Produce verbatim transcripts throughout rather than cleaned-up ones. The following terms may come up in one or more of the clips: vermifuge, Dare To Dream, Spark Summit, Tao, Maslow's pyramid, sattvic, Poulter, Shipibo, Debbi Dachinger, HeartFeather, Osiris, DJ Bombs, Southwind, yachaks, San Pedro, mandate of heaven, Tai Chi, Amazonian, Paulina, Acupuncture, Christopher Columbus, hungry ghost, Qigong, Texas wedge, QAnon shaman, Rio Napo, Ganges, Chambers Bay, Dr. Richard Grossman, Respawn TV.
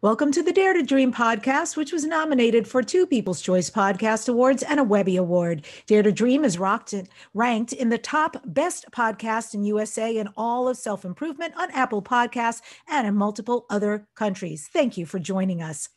Welcome to the Dare to Dream podcast, which was nominated for two People's Choice Podcast Awards and a Webby Award. Dare to Dream is rocked in, ranked in the top best podcast in U S A and all of self-improvement on Apple Podcasts and in multiple other countries. Thank you for joining us.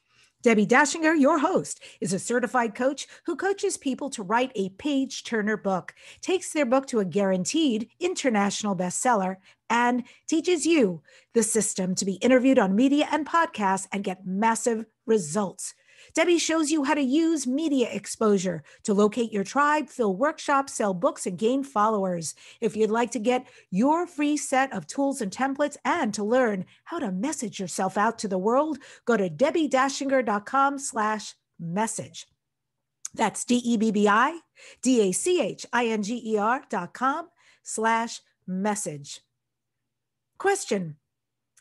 Debbi Dachinger, your host, is a certified coach who coaches people to write a page-turner book, takes their book to a guaranteed international bestseller, and teaches you the system to be interviewed on media and podcasts and get massive results. Debbi shows you how to use media exposure to locate your tribe, fill workshops, sell books, and gain followers. If you'd like to get your free set of tools and templates and to learn how to message yourself out to the world, go to debbidachinger.com slash message. That's D-E-B-B-I, D-A-C-H-I-N-G-E-R dot com slash message. Question.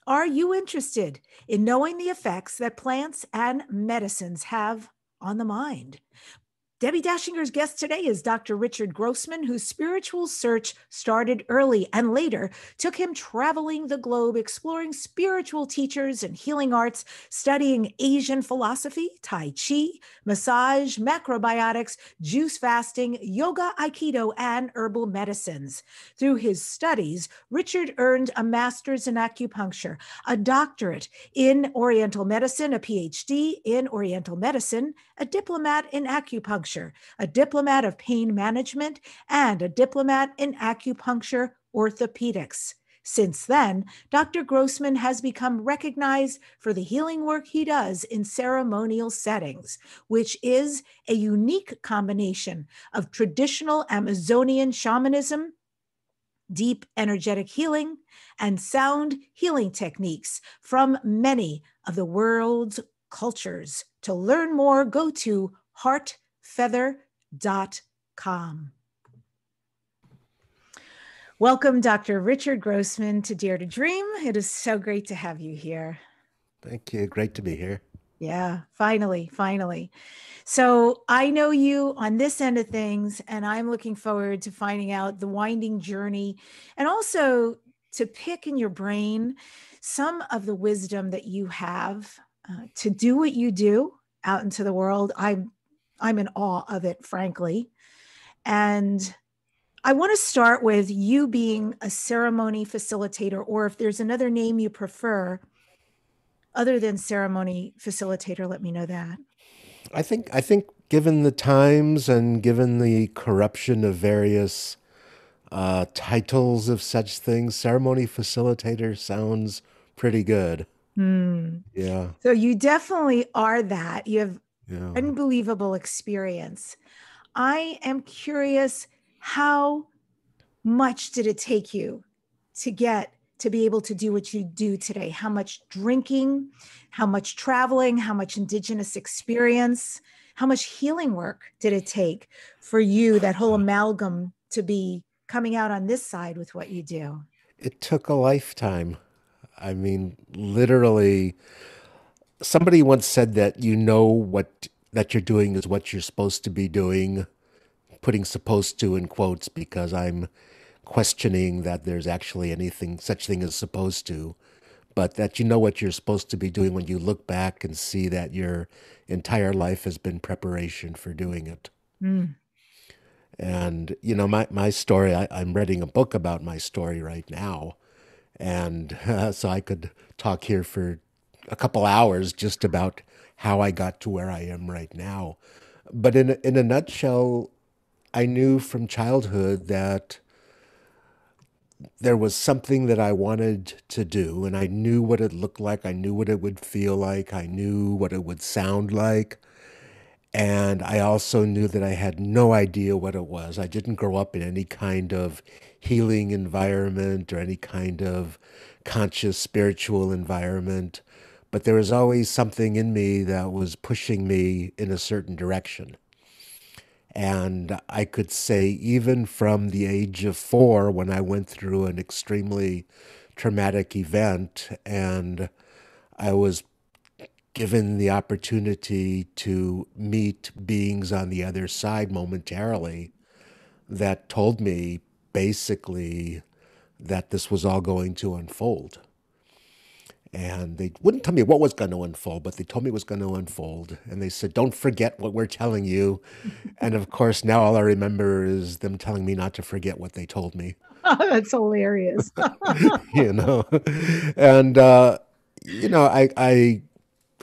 Are you interested in knowing the effects that plants and medicines have on the mind? Debbi Dachinger's guest today is Doctor Richard Grossman, whose spiritual search started early and later took him traveling the globe, exploring spiritual teachers and healing arts, studying Asian philosophy, Tai Chi, massage, macrobiotics, juice fasting, yoga, Aikido, and herbal medicines. Through his studies, Richard earned a master's in acupuncture, a doctorate in Oriental medicine, a P H D in Oriental medicine, a diplomat in acupuncture, a diplomat of pain management, and a diplomat in acupuncture orthopedics. Since then, Doctor Grossman has become recognized for the healing work he does in ceremonial settings, which is a unique combination of traditional Amazonian shamanism, deep energetic healing, and sound healing techniques from many of the world's cultures. To learn more, go to heart feather dot com. Welcome, Doctor Richard Grossman, to Dare to Dream. It is so great to have you here. Thank you. Great to be here. Yeah, finally, finally. So I know you on this end of things, and I'm looking forward to finding out the winding journey and also to pick in your brain some of the wisdom that you have uh, to do what you do out into the world. I'm I'm in awe of it, frankly. And I want to start with you being a ceremony facilitator, or if there's another name you prefer other than ceremony facilitator, let me know that. I think, I think given the times and given the corruption of various uh, titles of such things, ceremony facilitator sounds pretty good. Mm. Yeah. So you definitely are that. You have Yeah. Unbelievable experience. I am curious, how much did it take you to get to be able to do what you do today? How much drinking, how much traveling, how much indigenous experience, how much healing work did it take for you, that whole amalgam, to be coming out on this side with what you do? It took a lifetime. I mean, literally. Somebody once said that you know what that you're doing is what you're supposed to be doing, putting "supposed to" in quotes because I'm questioning that there's actually anything such thing as supposed to, but that you know what you're supposed to be doing when you look back and see that your entire life has been preparation for doing it. Mm. And, you know, my, my story, I, I'm writing a book about my story right now. And uh, so I could talk here for a couple hours just about how I got to where I am right now. But in, in a nutshell, I knew from childhood that there was something that I wanted to do, and I knew what it looked like. I knew what it would feel like. I knew what it would sound like. And I also knew that I had no idea what it was. I didn't grow up in any kind of healing environment or any kind of conscious spiritual environment. But there was always something in me that was pushing me in a certain direction. And I could say, even from the age of four, when I went through an extremely traumatic event and I was given the opportunity to meet beings on the other side momentarily, that told me basically that this was all going to unfold. And they wouldn't tell me what was going to unfold, but they told me it was going to unfold. And they said, don't forget what we're telling you. And of course, now all I remember is them telling me not to forget what they told me. Oh, that's hilarious. You know, and, uh, you know, I, I,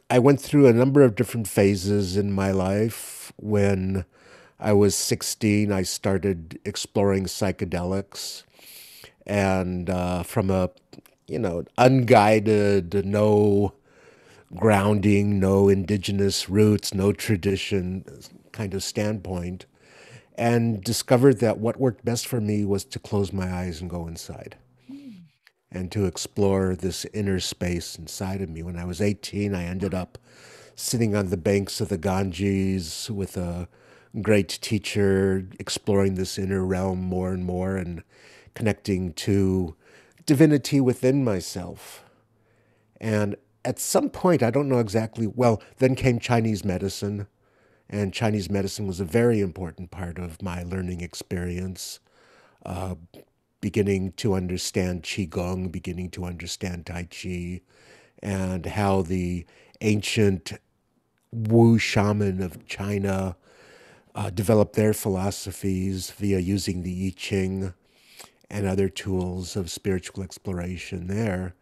I went through a number of different phases in my life. When I was sixteen, I started exploring psychedelics, and uh, from a you know, unguided, no grounding, no indigenous roots, no tradition kind of standpoint, and discovered that what worked best for me was to close my eyes and go inside mm. and to explore this inner space inside of me. When I was eighteen, I ended up sitting on the banks of the Ganges with a great teacher, exploring this inner realm more and more and connecting to divinity within myself. And at some point, I don't know exactly, well, then came Chinese medicine, and Chinese medicine was a very important part of my learning experience, uh, beginning to understand Qigong, beginning to understand Tai Chi, and how the ancient Wu shaman of China uh, developed their philosophies via using the I Ching and other tools of spiritual exploration there.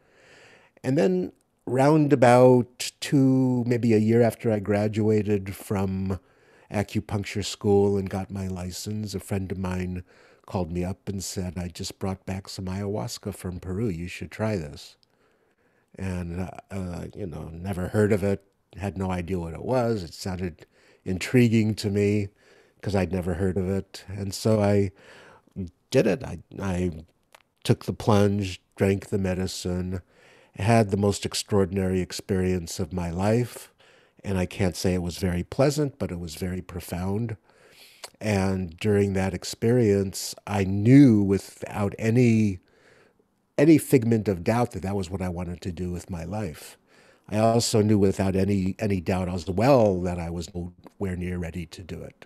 And then round about two, maybe a year after I graduated from acupuncture school and got my license, a friend of mine called me up and said, I just brought back some ayahuasca from Peru. You should try this. And, uh, uh, you know, never heard of it, had no idea what it was. It sounded intriguing to me because I'd never heard of it. And so I did it. I, I took the plunge, drank the medicine, had the most extraordinary experience of my life. And I can't say it was very pleasant, but it was very profound. And during that experience, I knew without any, any figment of doubt that that was what I wanted to do with my life. I also knew without any, any doubt as well that I was nowhere near ready to do it.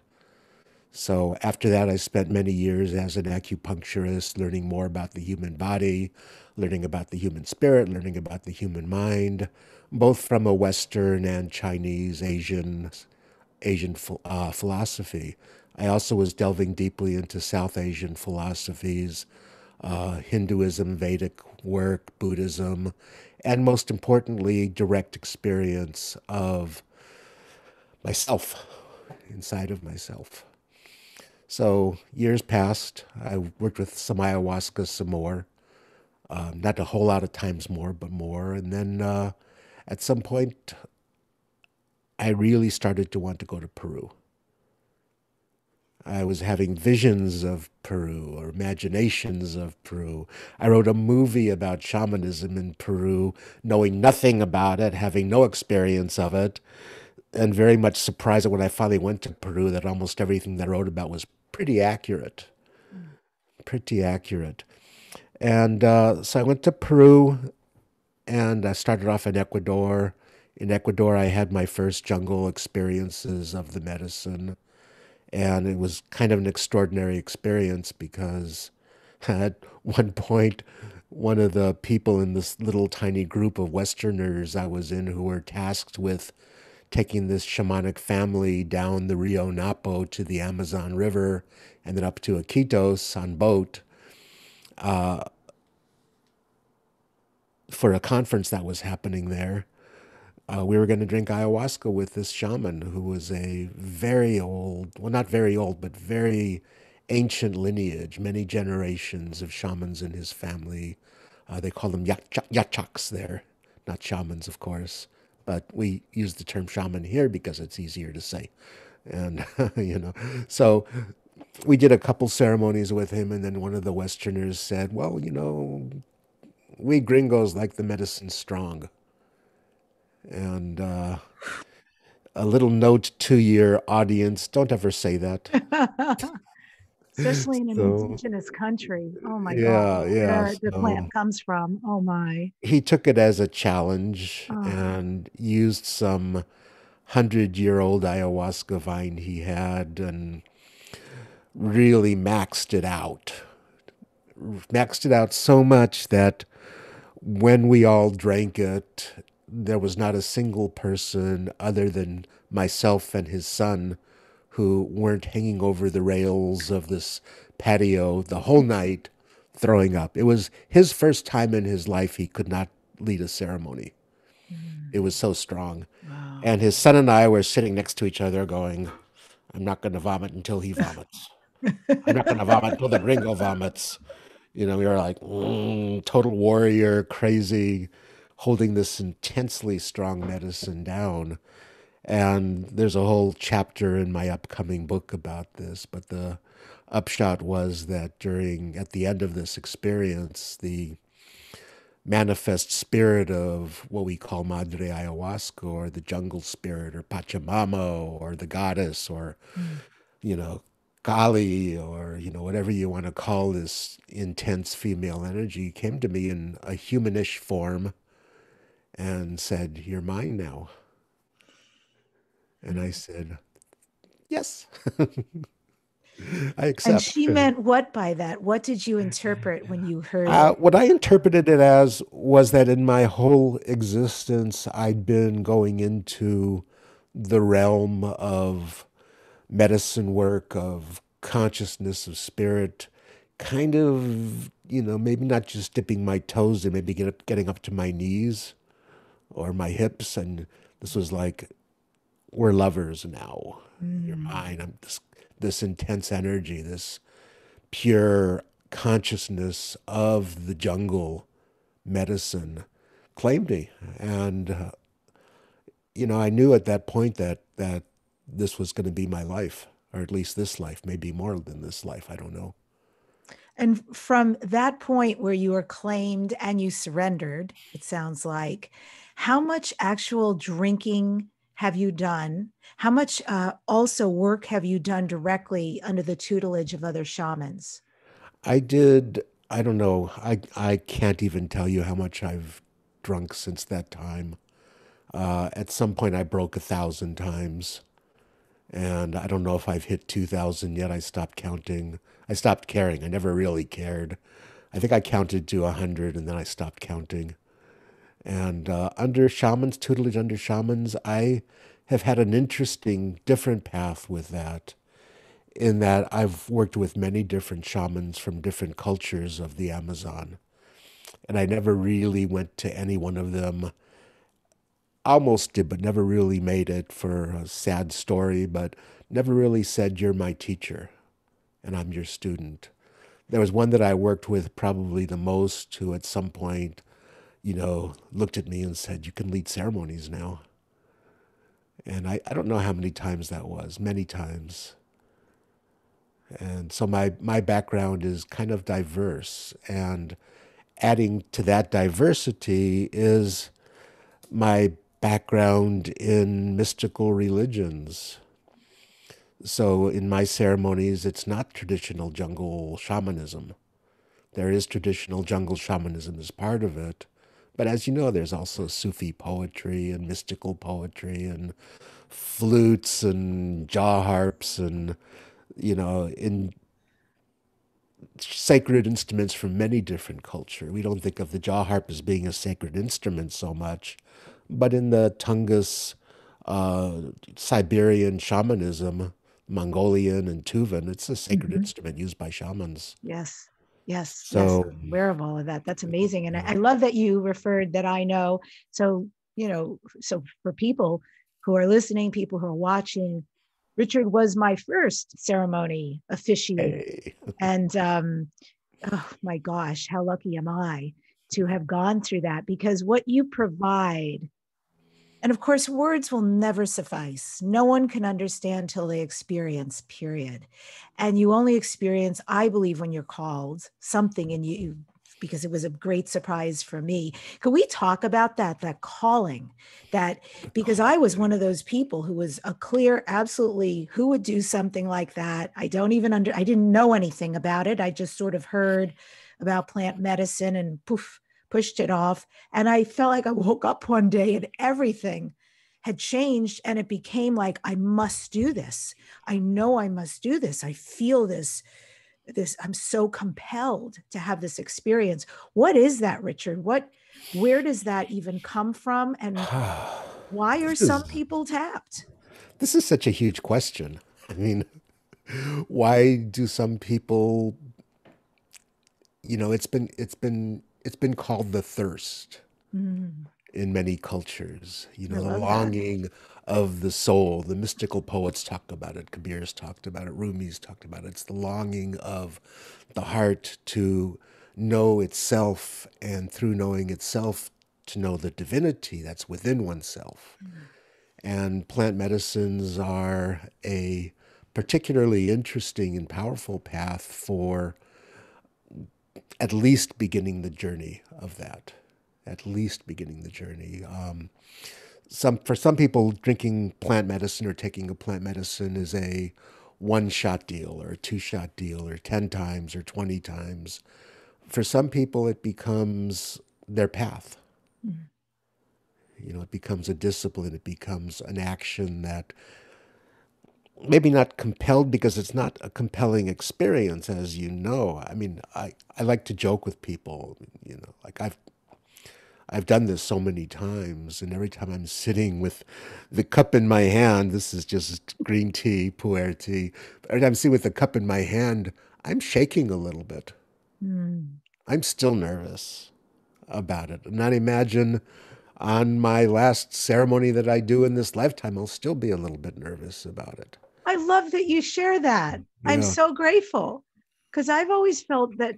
So after that, I spent many years as an acupuncturist, learning more about the human body, learning about the human spirit, learning about the human mind, both from a Western and Chinese, Asian, Asian uh, philosophy. I also was delving deeply into South Asian philosophies, uh, Hinduism, Vedic work, Buddhism, and most importantly, direct experience of myself, inside of myself. So years passed. I worked with some ayahuasca some more, um, not a whole lot of times more, but more. And then uh, at some point, I really started to want to go to Peru. I was having visions of Peru or imaginations of Peru. I wrote a movie about shamanism in Peru, knowing nothing about it, having no experience of it, and very much surprised that when I finally went to Peru that almost everything that I wrote about was pretty accurate, pretty accurate. And uh, so I went to Peru, and I started off in Ecuador. In Ecuador, I had my first jungle experiences of the medicine, and it was kind of an extraordinary experience because at one point, one of the people in this little tiny group of Westerners I was in who were tasked with taking this shamanic family down the Rio Napo to the Amazon River and then up to Iquitos on boat uh, for a conference that was happening there. Uh, we were going to drink ayahuasca with this shaman who was a very old, well, not very old, but very ancient lineage, many generations of shamans in his family. Uh, they call them yach- yachaks there, not shamans, of course. But we use the term shaman here because it's easier to say. And, you know, so we did a couple ceremonies with him. And then one of the Westerners said, well, you know, we gringos like the medicine strong. And uh, a little note to your audience, don't ever say that. Especially in an so, indigenous country. Oh, my yeah, God. Yeah, Where so, the plant comes from. Oh, my. He took it as a challenge oh. and used some hundred-year-old ayahuasca vine he had and really maxed it out. Maxed it out so much that when we all drank it, there was not a single person other than myself and his son who weren't hanging over the rails of this patio the whole night throwing up. It was his first time in his life he could not lead a ceremony. Mm. It was so strong. Wow. And his son and I were sitting next to each other going, I'm not going to vomit until he vomits. I'm not going to vomit until the Gringo vomits. You know, we were like, mm, total warrior, crazy, holding this intensely strong medicine down. And there's a whole chapter in my upcoming book about this, but the upshot was that during, at the end of this experience, the manifest spirit of what we call Madre Ayahuasca, or the jungle spirit, or Pachamama, or the goddess, or, mm. you know, Kali, or, you know, whatever you want to call this intense female energy, came to me in a humanish form and said, you're mine now. And I said, yes, I accept. And she meant what by that? What did you interpret when you heard? Uh, what I interpreted it as was that in my whole existence, I'd been going into the realm of medicine work, of consciousness, of spirit, kind of, you know, maybe not just dipping my toes in, maybe get up, getting up to my knees or my hips. And this was like, we're lovers now. Mm. You're mine. I'm this, this intense energy, this pure consciousness of the jungle medicine claimed me. And, uh, you know, I knew at that point that, that this was going to be my life, or at least this life, maybe more than this life. I don't know. And from that point where you were claimed and you surrendered, it sounds like, how much actual drinking have you done? How much uh, also work have you done directly under the tutelage of other shamans? I did, I don't know, I, I can't even tell you how much I've drunk since that time. Uh, at some point I broke a thousand times, and I don't know if I've hit two thousand yet. I stopped counting. I stopped caring. I never really cared. I think I counted to a hundred and then I stopped counting. And uh, under shamans, tutelage under shamans, I have had an interesting, different path with that, in that I've worked with many different shamans from different cultures of the Amazon. And I never really went to any one of them. Almost did, but never really made it, for a sad story, but never really said, you're my teacher and I'm your student. There was one that I worked with probably the most who at some point, you know, looked at me and said, you can lead ceremonies now. And I, I don't know how many times that was, many times. And so my, my background is kind of diverse, and adding to that diversity is my background in mystical religions. So in my ceremonies, it's not traditional jungle shamanism. There is traditional jungle shamanism as part of it. But as you know, there's also Sufi poetry and mystical poetry and flutes and jaw harps and, you know, in sacred instruments from many different cultures. We don't think of the jaw harp as being a sacred instrument so much, but in the Tungus, uh, Siberian shamanism, Mongolian and Tuvan, it's a sacred mm-hmm. instrument used by shamans. Yes. Yes, so, yes, I'm aware of all of that. That's amazing. And I, I love that you referred that I know. So, you know, so for people who are listening, people who are watching, Richard was my first ceremony officiant. Hey. And um, oh my gosh, how lucky am I to have gone through that, because what you provide, and of course, words will never suffice. No one can understand till they experience, period. And you only experience, I believe, when you're called, something in you, because it was a great surprise for me. Could we talk about that, that calling? That, because I was one of those people who was a clear, absolutely, who would do something like that? I don't even under, I didn't know anything about it. I just sort of heard about plant medicine and poof, pushed it off. And I felt like I woke up one day and everything had changed. And it became like, I must do this. I know I must do this. I feel this, this, I'm so compelled to have this experience. What is that, Richard? What, Where does that even come from? And why are is, some people tapped? This is such a huge question. I mean, why do some people, you know, it's been, it's been, it's been called the thirst mm. in many cultures, you know, the longing that. of the soul. The mystical poets talk about it. Kabir's talked about it. Rumi's talked about it. It's the longing of the heart to know itself, and through knowing itself, to know the divinity that's within oneself. Mm. And plant medicines are a particularly interesting and powerful path for at least beginning the journey of that, at least beginning the journey. Um, some for some people, drinking plant medicine or taking a plant medicine is a one-shot deal or a two-shot deal or ten times or twenty times. For some people, it becomes their path. Mm. You know, it becomes a discipline. It becomes an action that maybe not compelled, because it's not a compelling experience, as you know. I mean, I, I like to joke with people, you know, like I've, I've done this so many times, and every time I'm sitting with the cup in my hand, this is just green tea, pu'er tea. Every time I'm sitting with the cup in my hand, I'm shaking a little bit. Mm. I'm still nervous about it. And I imagine on my last ceremony that I do in this lifetime, I'll still be a little bit nervous about it. I love that you share that. Yeah. I'm so grateful, because I've always felt that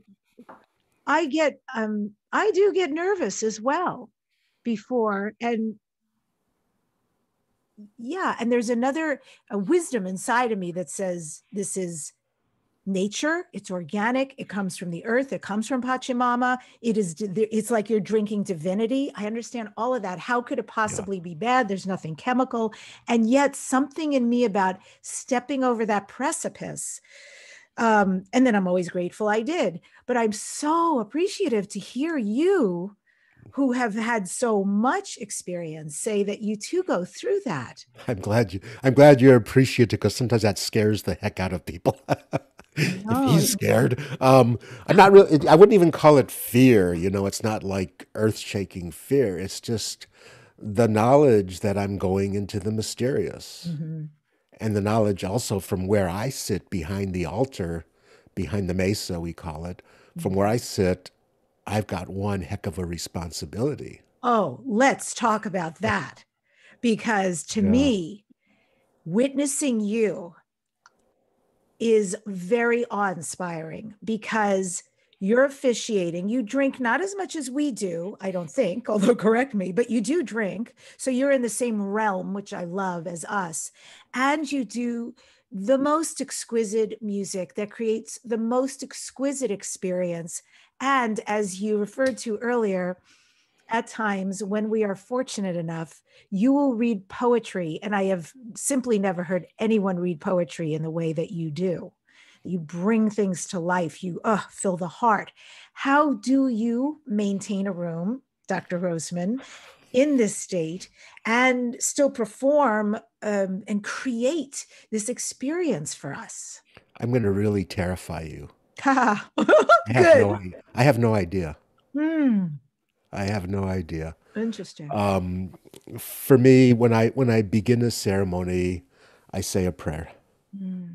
I get, um, I do get nervous as well before. And yeah, and there's another a wisdom inside of me that says this is nature, it's organic, it comes from the earth, it comes from Pachamama, it is, it's like you're drinking divinity. I understand all of that. How could it possibly yeah. be bad? There's nothing chemical. And yet something in me about stepping over that precipice, um, and then I'm always grateful I did, but I'm so appreciative to hear you, who have had so much experience, say that you too go through that. I'm glad you, I'm glad you're appreciative, because sometimes that scares the heck out of people. If he's scared, um, I'm not really, I wouldn't even call it fear. You know, it's not like earth-shaking fear. It's just the knowledge that I'm going into the mysterious, mm-hmm. and the knowledge also from where I sit behind the altar, behind the mesa, we call it, from where I sit, I've got one heck of a responsibility. Oh, let's talk about that. Because to yeah. me, witnessing you is very awe-inspiring, because you're officiating. You drink not as much as we do, I don't think, although correct me, but you do drink. So you're in the same realm, which I love, as us. And you do the most exquisite music that creates the most exquisite experience. And as you referred to earlier, at times when we are fortunate enough, you will read poetry. And I have simply never heard anyone read poetry in the way that you do. You bring things to life. You uh, fill the heart. How do you maintain a room, Doctor Grossman, in this state and still perform um, and create this experience for us? I'm going to really terrify you. I, have no, I have no idea. Mm. I have no idea. Interesting. Um, for me, when I when I begin a ceremony, I say a prayer, mm.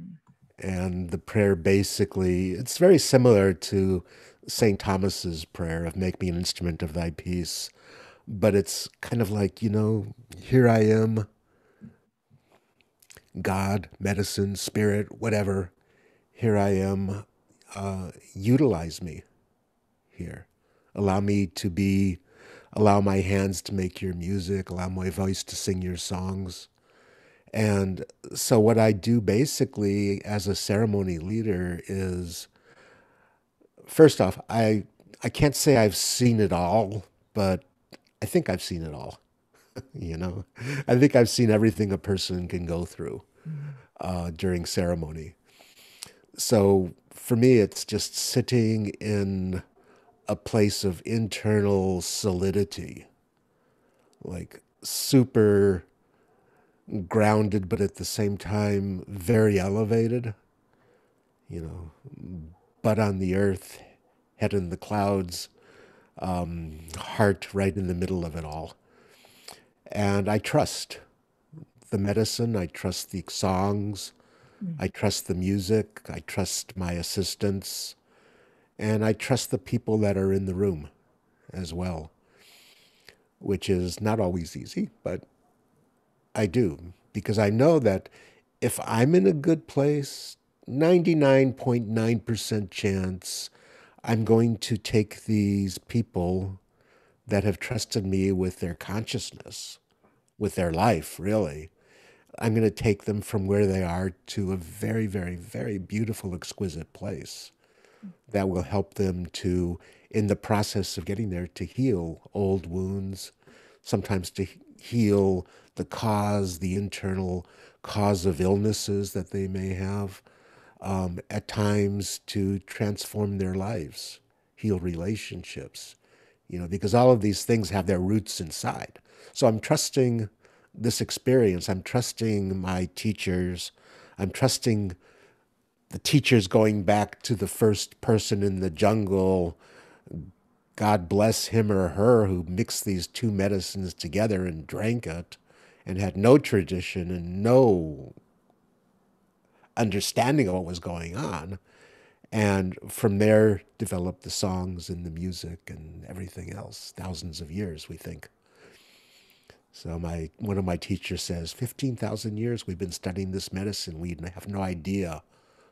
and the prayer basically, it's very similar to Saint Thomas's prayer of "Make me an instrument of Thy peace," but it's kind of like, you know, here I am. God, medicine, spirit, whatever. Here I am. Uh, utilize me here. Allow me to be, allow my hands to make your music, allow my voice to sing your songs. And so what I do basically as a ceremony leader is, first off, I, I can't say I've seen it all, but I think I've seen it all. You know, I think I've seen everything a person can go through uh, during ceremony. So for me, it's just sitting in a place of internal solidity, like super grounded, but at the same time, very elevated, you know, butt on the earth, head in the clouds, um, heart right in the middle of it all. And I trust the medicine, I trust the songs, mm. I trust the music, I trust my assistants, and I trust the people that are in the room as well, which is not always easy, but I do, because I know that if I'm in a good place, ninety-nine point nine percent chance I'm going to take these people that have trusted me with their consciousness, with their life, really. I'm going to take them from where they are to a very, very, very beautiful, exquisite place that will help them to, in the process of getting there, to heal old wounds, sometimes to heal the cause, the internal cause of illnesses that they may have, um, at times to transform their lives, heal relationships, you know, because all of these things have their roots inside. So I'm trusting this experience. I'm trusting my teachers. I'm trusting the teachers going back to the first person in the jungle, God bless him or her, who mixed these two medicines together and drank it and had no tradition and no understanding of what was going on. And from there developed the songs and the music and everything else, thousands of years, we think. So my one of my teachers says, fifteen thousand years we've been studying this medicine. We have no idea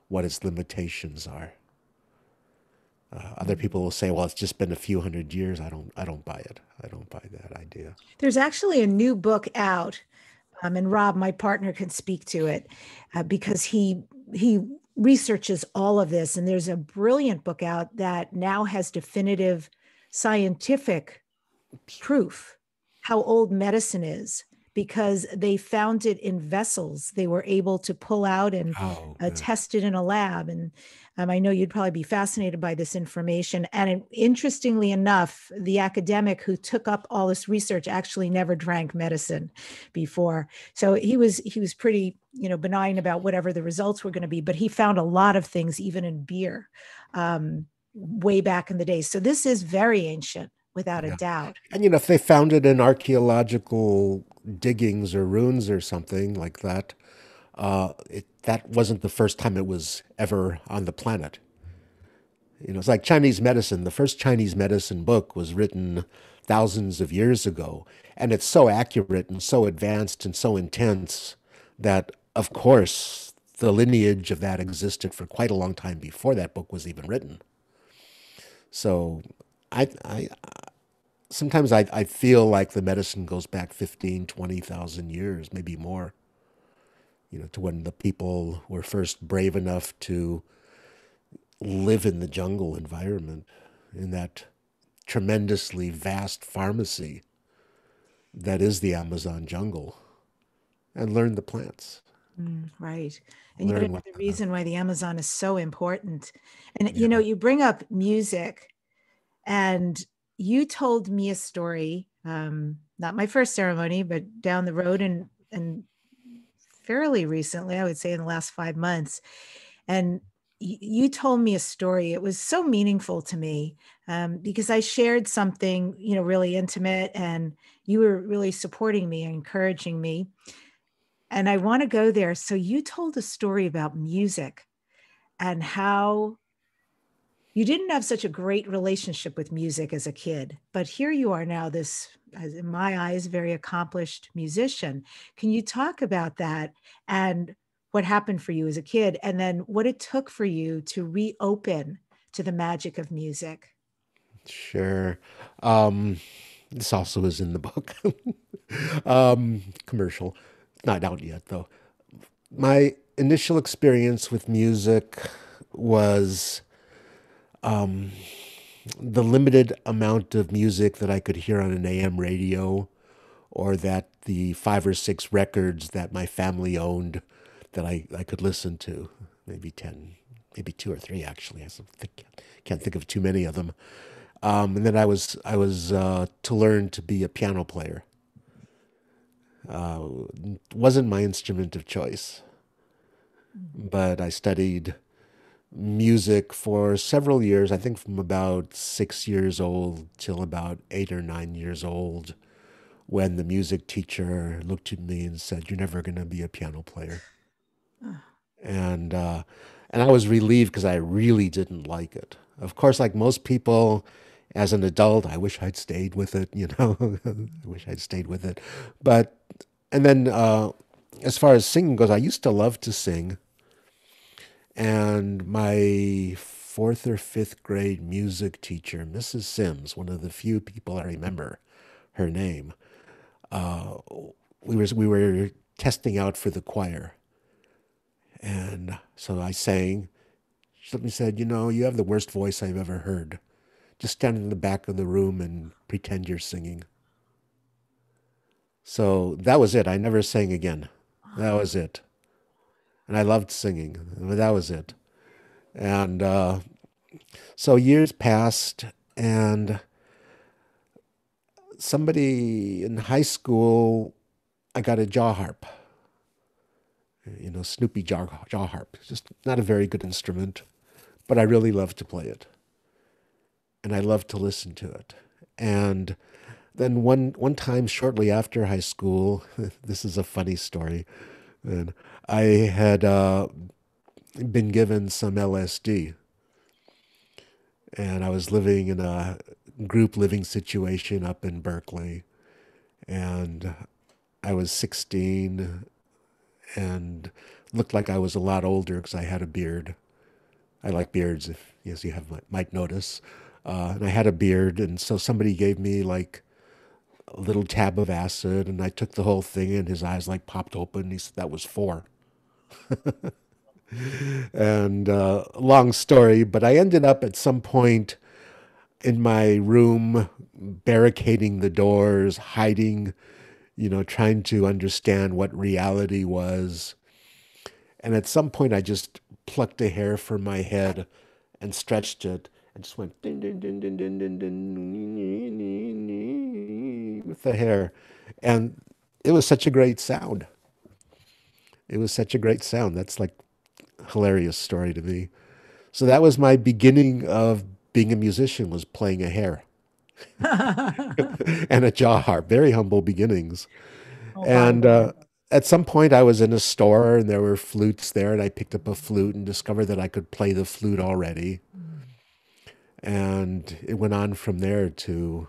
what its limitations are. Uh, other people will say, well, it's just been a few hundred years. I don't, I don't buy it. I don't buy that idea. There's actually a new book out, um, and Rob, my partner, can speak to it uh, because he, he researches all of this. And there's a brilliant book out that now has definitive scientific proof how old medicine is, because they found it in vessels. They were able to pull out and oh, uh, test it in a lab. And um, I know you'd probably be fascinated by this information. And it, interestingly enough, the academic who took up all this research actually never drank medicine before. So he was he was pretty, you know, benign about whatever the results were going to be. But he found a lot of things, even in beer, um, way back in the day. So this is very ancient, without yeah. a doubt. And, you know, if they found it in archaeological diggings or ruins or something like that, uh, it, that wasn't the first time it was ever on the planet. You know, it's like Chinese medicine. The first Chinese medicine book was written thousands of years ago, and it's so accurate and so advanced and so intense that, of course, the lineage of that existed for quite a long time before that book was even written. So I, I, sometimes I, I feel like the medicine goes back fifteen, twenty thousand years, maybe more, you know, to when the people were first brave enough to live in the jungle environment, in that tremendously vast pharmacy that is the Amazon jungle, and learn the plants. Mm, right. And learn you know, the reason why the Amazon is so important. And, yeah. you know, you bring up music. And you told me a story, um, not my first ceremony, but down the road and, and fairly recently, I would say in the last five months. And you told me a story. It was so meaningful to me um, because I shared something, you know, really intimate, and you were really supporting me and encouraging me. And I want to go there. So you told a story about music and how you didn't have such a great relationship with music as a kid, but here you are now, this, in my eyes, very accomplished musician. Can you talk about that and what happened for you as a kid, and then what it took for you to reopen to the magic of music? Sure. Um, this also is in the book. um, commercial. Not out yet, though. My initial experience with music was Um, the limited amount of music that I could hear on an A M radio, or that the five or six records that my family owned that I, I could listen to, maybe ten, maybe two or three, actually. I can't think of too many of them. Um, and then I was, I was uh, to learn to be a piano player. Uh, wasn't my instrument of choice, but I studied music for several years, I think from about six years old till about eight or nine years old, when the music teacher looked at me and said, "You're never going to be a piano player." Oh. And uh, and I was relieved, because I really didn't like it. Of course, like most people, as an adult, I wish I'd stayed with it, you know, I wish I'd stayed with it. But, and then uh, as far as singing goes, I used to love to sing. And my fourth or fifth grade music teacher, Missus Sims, one of the few people I remember her name, uh, we were we were testing out for the choir, and so I sang. Somebody said, "You know, you have the worst voice I've ever heard. Just stand in the back of the room and pretend you're singing." So that was it. I never sang again. That was it. And I loved singing, but that was it. And uh, so years passed, and somebody in high school, I got a jaw harp, you know, Snoopy jaw, jaw harp. Just not a very good instrument, but I really loved to play it. And I loved to listen to it. And then one, one time shortly after high school, this is a funny story, and I had uh, been given some L S D. And I was living in a group living situation up in Berkeley, and I was sixteen and looked like I was a lot older because I had a beard. I like beards, if, as you have might notice. Uh, and I had a beard, and so somebody gave me like a little tab of acid, and I took the whole thing, and his eyes like popped open, and he said that was four. And uh, long story, but I ended up at some point in my room, barricading the doors, hiding, you know, trying to understand what reality was. And at some point, I just plucked a hair from my head and stretched it, and just went ding, ding, ding, ding, ding, ding, ding, with the hair. And it was such a great sound. It was such a great sound. That's like a hilarious story to me. So that was my beginning of being a musician, was playing a hair and a jaw harp. Very humble beginnings. Oh, wow. And uh, at some point I was in a store, and there were flutes there, and I picked up a flute and discovered that I could play the flute already. Mm. And it went on from there to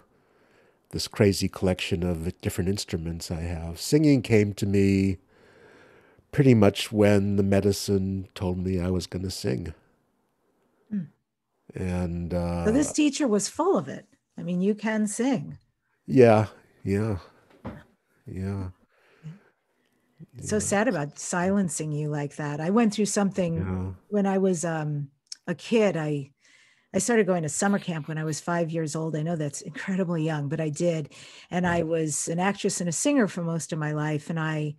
this crazy collection of different instruments I have. Singing came to me pretty much when the medicine told me I was going to sing. Mm. And uh, so this teacher was full of it. I mean, you can sing. Yeah, yeah, yeah. It's so yeah. sad about silencing you like that. I went through something yeah. when I was um, a kid. I I started going to summer camp when I was five years old. I know that's incredibly young, but I did. And I was an actress and a singer for most of my life. And I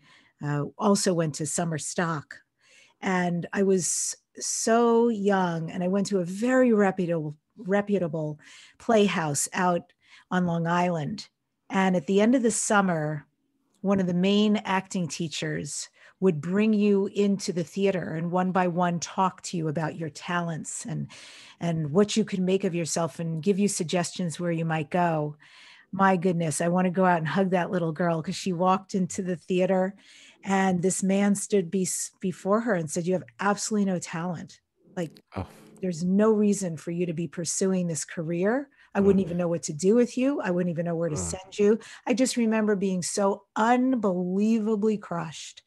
uh, also went to summer stock. And I was so young, and I went to a very reputable reputable playhouse out on Long Island. And at the end of the summer, one of the main acting teachers would bring you into the theater and one by one talk to you about your talents and, and what you could make of yourself, and give you suggestions where you might go. My goodness, I want to go out and hug that little girl, because she walked into the theater and this man stood be- before her and said, "You have absolutely no talent. Like, oh. there's no reason for you to be pursuing this career. I wouldn't even know what to do with you. I wouldn't even know where to send you." I just remember being so unbelievably crushed.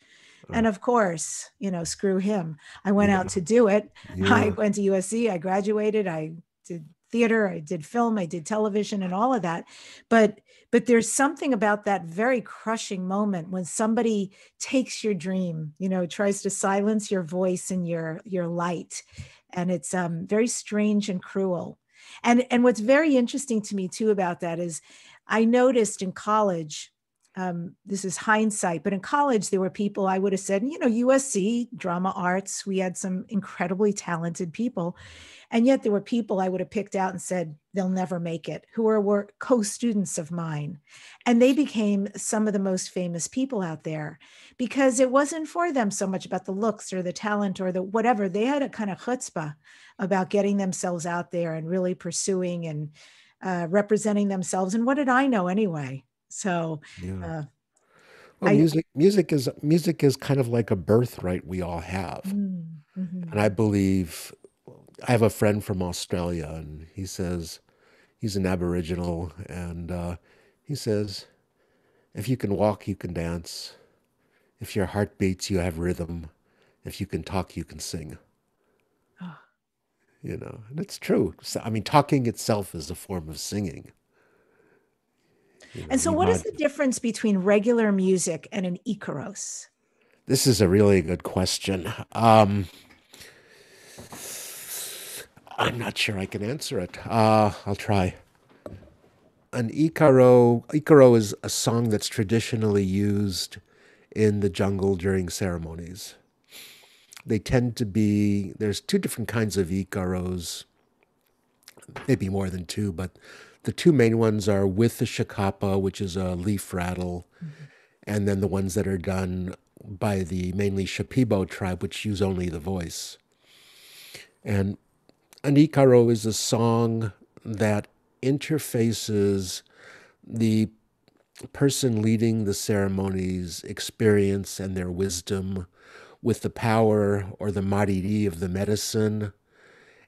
And of course, you know, screw him. I went yeah. out to do it. Yeah. I went to U S C. I graduated. I did theater. I did film. I did television and all of that. But but there's something about that very crushing moment when somebody takes your dream, you know, tries to silence your voice and your your light. And it's um, very strange and cruel. And, and what's very interesting to me too about that is I noticed in college um, this is hindsight, but in college, there were people I would have said, you know, U S C, drama arts, we had some incredibly talented people. And yet there were people I would have picked out and said, they'll never make it, who were, were co-students of mine. And they became some of the most famous people out there because it wasn't for them so much about the looks or the talent or the whatever. They had a kind of chutzpah about getting themselves out there and really pursuing and uh, representing themselves. And what did I know anyway? So yeah. uh, well, I, music, music is, music is kind of like a birthright we all have. Mm-hmm. And I believe... I have a friend from Australia, and he says, he's an Aboriginal, and uh, he says, if you can walk, you can dance. If your heart beats, you have rhythm. If you can talk, you can sing. Oh. You know, and it's true. So, I mean, talking itself is a form of singing. You know, and so what is the difference between regular music and an Icaros? This is a really good question. Um... I'm not sure I can answer it. Uh, I'll try. An Icaro, Icaro is a song that's traditionally used in the jungle during ceremonies. They tend to be, there's two different kinds of Icaros, maybe more than two, but the two main ones are with the shakapa, which is a leaf rattle, mm-hmm. and then the ones that are done by the mainly Shipibo tribe, which use only the voice. And an Icaro is a song that interfaces the person leading the ceremony's experience and their wisdom with the power or the mariri of the medicine,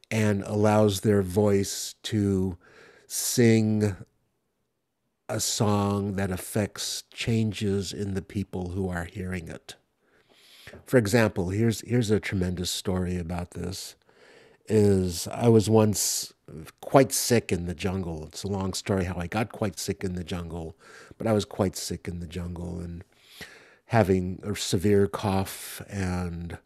and allows their voice to sing a song that affects changes in the people who are hearing it. For example, here's, here's a tremendous story about this. Is I was once quite sick in the jungle. It's a long story how I got quite sick in the jungle, but I was quite sick in the jungle and having a severe cough and,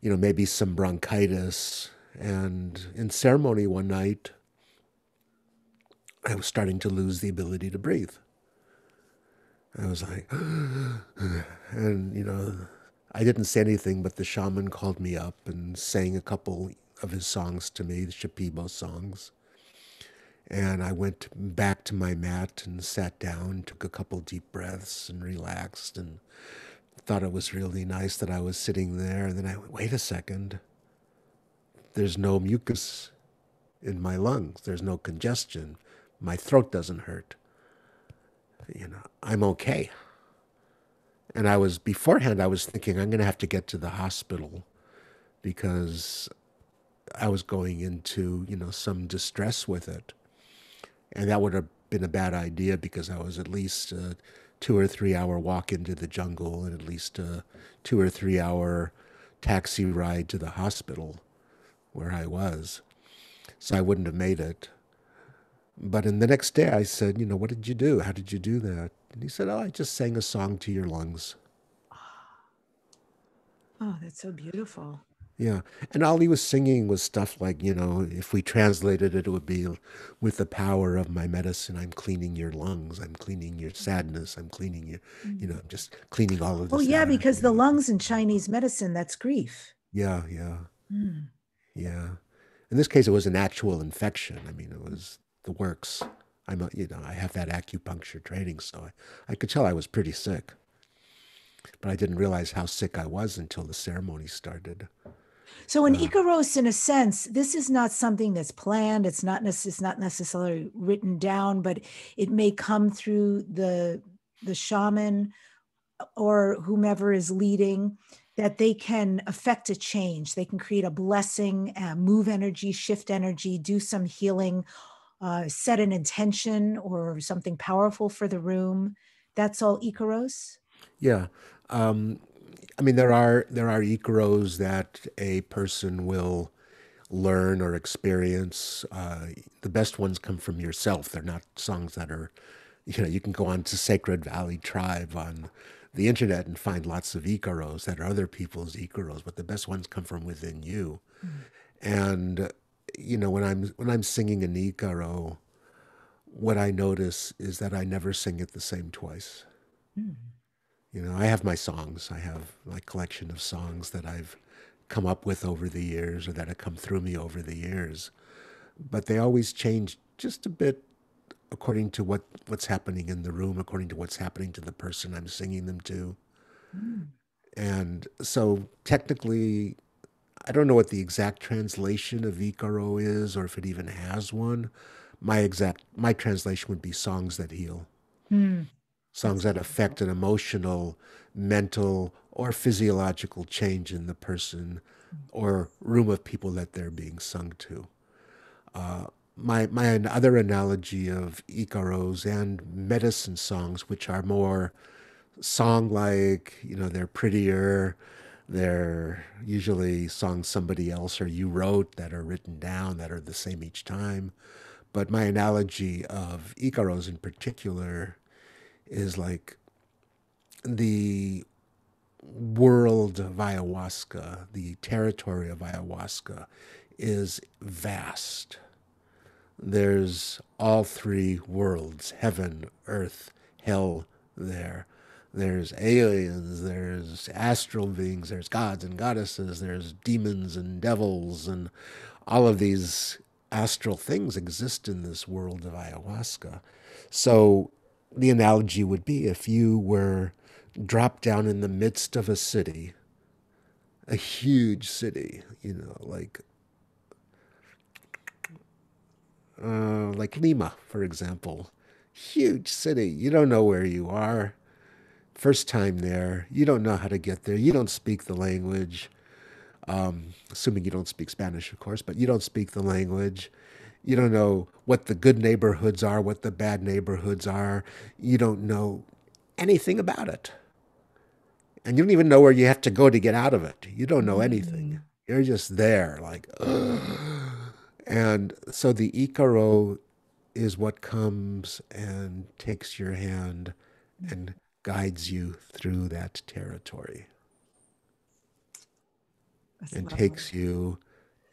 you know, maybe some bronchitis. And in ceremony one night, I was starting to lose the ability to breathe. I was like, and, you know, I didn't say anything, but the shaman called me up and sang a couple of his songs to me, the Shipibo songs. And I went back to my mat and sat down, took a couple deep breaths and relaxed and thought it was really nice that I was sitting there. And then I went, wait a second, there's no mucus in my lungs. There's no congestion. My throat doesn't hurt. You know, I'm okay. And I was, beforehand, I was thinking I'm going to have to get to the hospital because I was going into, you know, some distress with it. And that would have been a bad idea because I was at least a two or three hour walk into the jungle and at least a two or three hour taxi ride to the hospital where I was. So I wouldn't have made it. But in the next day I said, you know, what did you do? How did you do that? And he said, oh, I just sang a song to your lungs. Oh, that's so beautiful. Yeah, and all he was singing was stuff like, you know, if we translated it, it would be, with the power of my medicine, I'm cleaning your lungs, I'm cleaning your sadness, I'm cleaning your, you know, I'm just cleaning all of this. Oh, yeah, out, because the know. lungs in Chinese medicine, that's grief. Yeah, yeah, mm. yeah. In this case, it was an actual infection. I mean, it was the works. I'm, a, you know, I have that acupuncture training, so I, I could tell I was pretty sick. But I didn't realize how sick I was until the ceremony started. So an Icaros, in a sense, this is not something that's planned. It's not, it's not necessarily written down, but it may come through the, the shaman or whomever is leading, that they can affect a change. They can create a blessing, uh, move energy, shift energy, do some healing, uh, set an intention or something powerful for the room. That's all Icaros? Yeah. Um I mean, there are there are Icaros that a person will learn or experience. Uh, the best ones come from yourself. They're not songs that are, you know, you can go on to Sacred Valley Tribe on the internet and find lots of Icaros that are other people's Icaros, but the best ones come from within you. Mm-hmm. And, you know, when I'm, when I'm singing an Icaro, what I notice is that I never sing it the same twice. Mm. You know, I have my songs. I have my collection of songs that I've come up with over the years, or that have come through me over the years. But they always change just a bit according to what, what's happening in the room, according to what's happening to the person I'm singing them to. Mm. And so technically, I don't know what the exact translation of Icaro is, or if it even has one. My exact, my translation would be songs that heal. Mm. Songs that affect an emotional, mental, or physiological change in the person or room of people that they're being sung to. Uh, my, my other analogy of Icaros and medicine songs, which are more song-like, you know, they're prettier, they're usually songs somebody else or you wrote that are written down, that are the same each time. But my analogy of Icaros in particular is like the world of ayahuasca, the territory of ayahuasca is vast. There's all three worlds, heaven, earth, hell there. There's aliens, there's astral beings, there's gods and goddesses, there's demons and devils, and all of these astral things exist in this world of ayahuasca. So the analogy would be if you were dropped down in the midst of a city, a huge city, you know, like uh, like Lima, for example. Huge city. You don't know where you are. First time there. You don't know how to get there. You don't speak the language. Um, assuming you don't speak Spanish, of course, but you don't speak the language. You don't know what the good neighborhoods are, what the bad neighborhoods are. You don't know anything about it. And you don't even know where you have to go to get out of it. You don't know anything. You're just there, like, ugh. And so the Icaro is what comes and takes your hand and guides you through that territory. That's and lovely. Takes you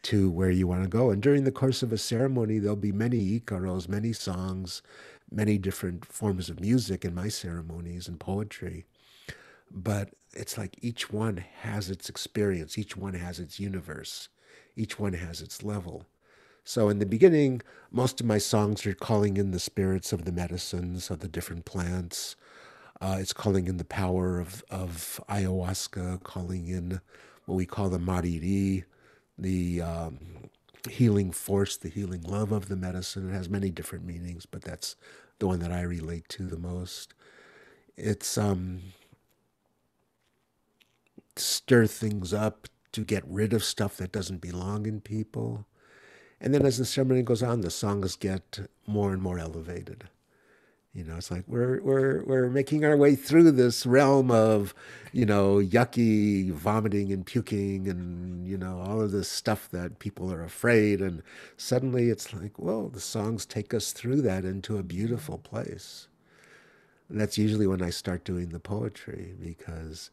to where you want to go. And during the course of a ceremony, there'll be many Icaros, many songs, many different forms of music in my ceremonies and poetry. But it's like each one has its experience. Each one has its universe. Each one has its level. So in the beginning, most of my songs are calling in the spirits of the medicines, of the different plants. Uh, it's calling in the power of, of ayahuasca, calling in what we call the mariri, the um, healing force, the healing love of the medicine. It has many different meanings, but that's the one that I relate to the most. It's um, stir things up to get rid of stuff that doesn't belong in people. And then as the ceremony goes on, the songs get more and more elevated. You know, it's like we're we're we're making our way through this realm of, you know, yucky vomiting and puking and, you know, all of this stuff that people are afraid. And suddenly it's like, well, the songs take us through that into a beautiful place. And that's usually when I start doing the poetry, because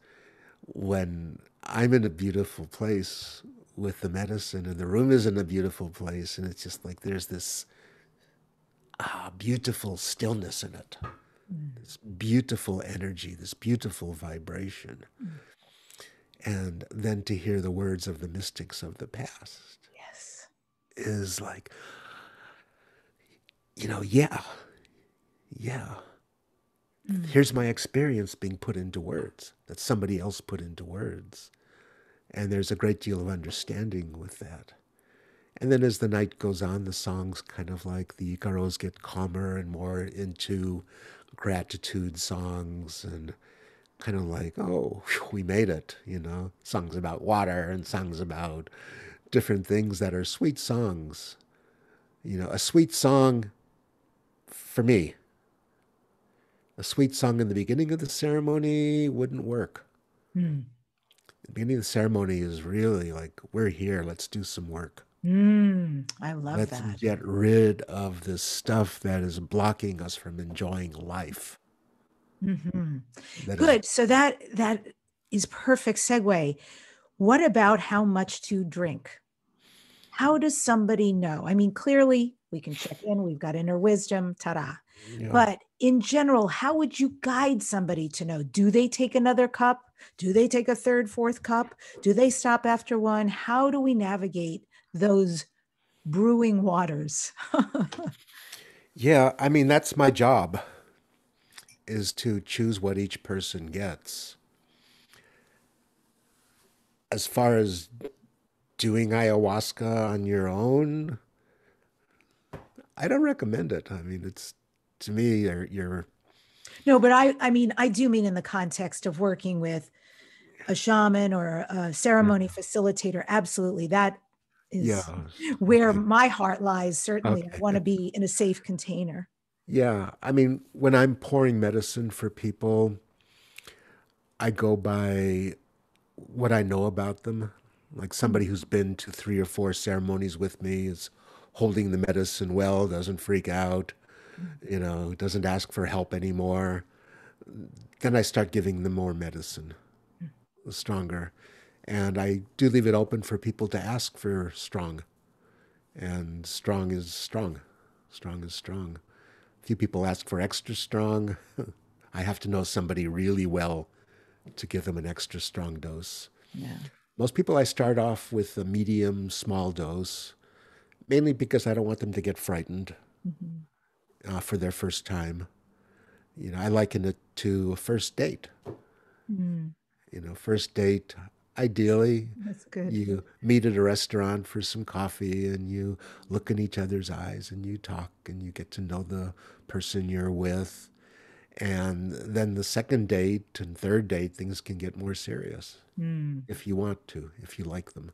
when I'm in a beautiful place with the medicine and the room is in a beautiful place, and it's just like there's this Ah, beautiful stillness in it, mm. this beautiful energy, this beautiful vibration. Mm. And then to hear the words of the mystics of the past yes. is like, you know, yeah, yeah. Mm. Here's my experience being put into words, that somebody else put into words. And there's a great deal of understanding with that. And then as the night goes on, the songs kind of like the Icaros get calmer and more into gratitude songs and kind of like, oh, we made it, you know, songs about water and songs about different things that are sweet songs. You know, a sweet song for me, a sweet song in the beginning of the ceremony wouldn't work. Hmm. The beginning of the ceremony is really like, we're here, let's do some work. Mm, I love Let's that. Let's get rid of this stuff that is blocking us from enjoying life. Mm-hmm. Good. Is- so that that is perfect segue. What about how much to drink? How does somebody know? I mean, clearly we can check in. We've got inner wisdom. Ta-da. Yeah. But in general, how would you guide somebody to know, do they take another cup? Do they take a third, fourth cup? Do they stop after one? How do we navigate those brewing waters? Yeah, I mean, that's my job, is to choose what each person gets. As far as doing ayahuasca on your own, I don't recommend it. I mean, it's, to me, you're... you're... No, but I, I mean, I do mean in the context of working with a shaman or a ceremony yeah. facilitator. Absolutely. That is yeah. where okay. my heart lies. Certainly, okay. I want to be in a safe container. Yeah. I mean, when I'm pouring medicine for people, I go by what I know about them. Like somebody who's been to three or four ceremonies with me is holding the medicine well, doesn't freak out, you know, doesn't ask for help anymore. Then I start giving them more medicine, stronger. And I do leave it open for people to ask for strong. And strong is strong. Strong is strong. Few people ask for extra strong. I have to know somebody really well to give them an extra strong dose. Yeah. Most people, I start off with a medium, small dose, mainly because I don't want them to get frightened. Mm-hmm. Uh, for their first time. You know, I liken it to a first date. Mm. You know, first date, ideally, that's good. You meet at a restaurant for some coffee and you look in each other's eyes and you talk and you get to know the person you're with. And then the second date and third date, things can get more serious mm. if you want to, if you like them.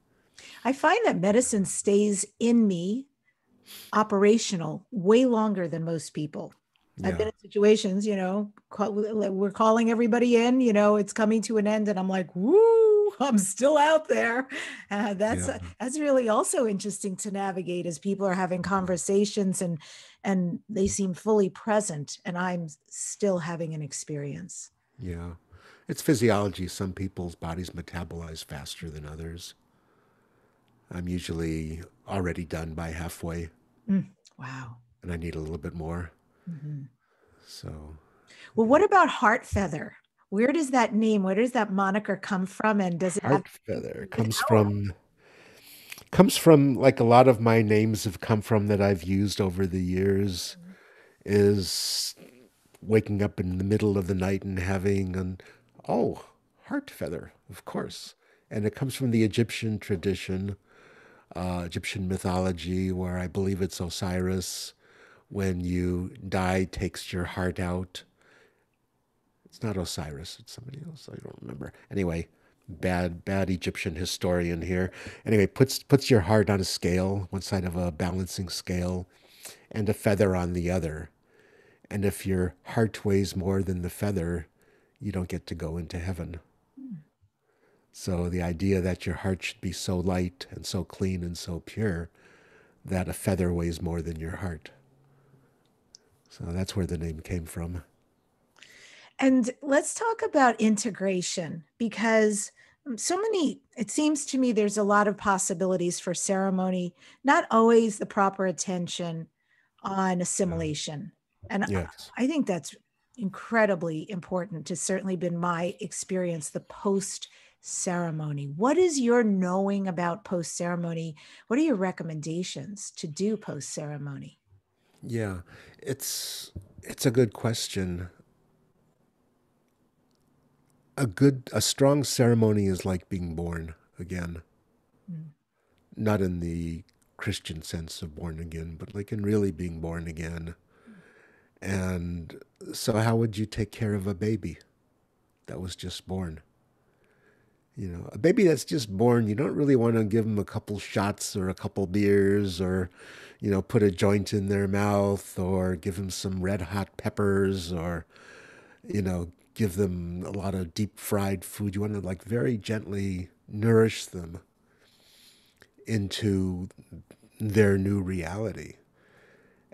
I find that medicine stays in me operational way longer than most people. Yeah. I've been in situations, you know, call, we're calling everybody in, you know, it's coming to an end, and I'm like, woo, I'm still out there. Uh, that's yeah. uh, that's really also interesting to navigate, as people are having conversations and and they seem fully present, and I'm still having an experience. Yeah, it's physiology. Some people's bodies metabolize faster than others. I'm usually already done by halfway. Mm, wow. And I need a little bit more. Mm-hmm. So. Well, what about Heart Feather? Where does that name, where does that moniker come from? And does it Heart have- Feather comes from, comes from, like a lot of my names have come from that I've used over the years, mm-hmm. is waking up in the middle of the night and having an, oh, Heart Feather, of course. And it comes from the Egyptian tradition. Uh, Egyptian mythology, where I believe it's Osiris, when you die, takes your heart out. It's not Osiris, it's somebody else, I don't remember. Anyway, bad bad Egyptian historian here. Anyway, puts, puts your heart on a scale, one side of a balancing scale, and a feather on the other. And if your heart weighs more than the feather, you don't get to go into heaven. So the idea that your heart should be so light and so clean and so pure that a feather weighs more than your heart. So that's where the name came from. And let's talk about integration, because so many, it seems to me there's a lot of possibilities for ceremony, not always the proper attention on assimilation. And yes. I, I think that's incredibly important. It's certainly been my experience, the post ceremony. What is your knowing about post-ceremony? What are your recommendations to do post-ceremony? Yeah, it's it's a good question. A good, a strong ceremony is like being born again. Mm. Not in the Christian sense of born again, but like in really being born again. Mm. And so how would you take care of a baby that was just born? You know, a baby that's just born, you don't really want to give them a couple shots or a couple beers or, you know, put a joint in their mouth or give them some red hot peppers or, you know, give them a lot of deep fried food. You want to like very gently nourish them into their new reality.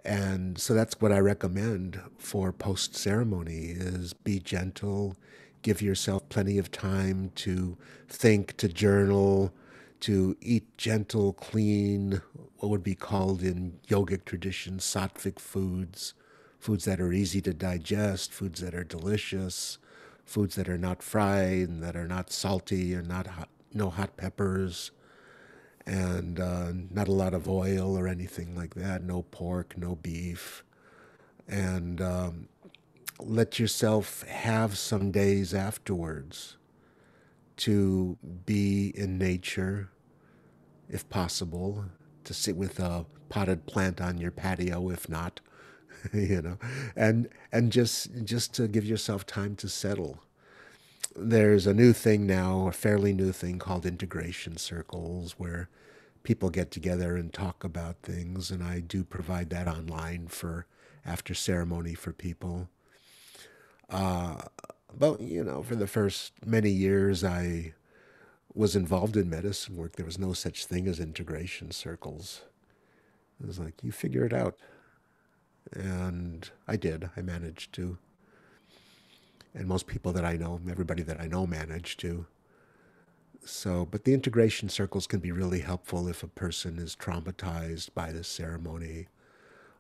And so that's what I recommend for post-ceremony is be gentle. Give yourself plenty of time to think, to journal, to eat gentle, clean, what would be called in yogic tradition, sattvic foods, foods that are easy to digest, foods that are delicious, foods that are not fried and that are not salty and not hot, no hot peppers, and uh, not a lot of oil or anything like that, no pork, no beef. And um, let yourself have some days afterwards to be in nature, if possible, to sit with a potted plant on your patio, if not, you know, and and just just to give yourself time to settle. There's a new thing now, a fairly new thing called integration circles, where people get together and talk about things, and I do provide that online for after ceremony for people. Uh, but, you know, for the first many years I was involved in medicine work, there was no such thing as integration circles. It was like, you figure it out. And I did. I managed to. And most people that I know, everybody that I know managed to. So, but the integration circles can be really helpful if a person is traumatized by this ceremony,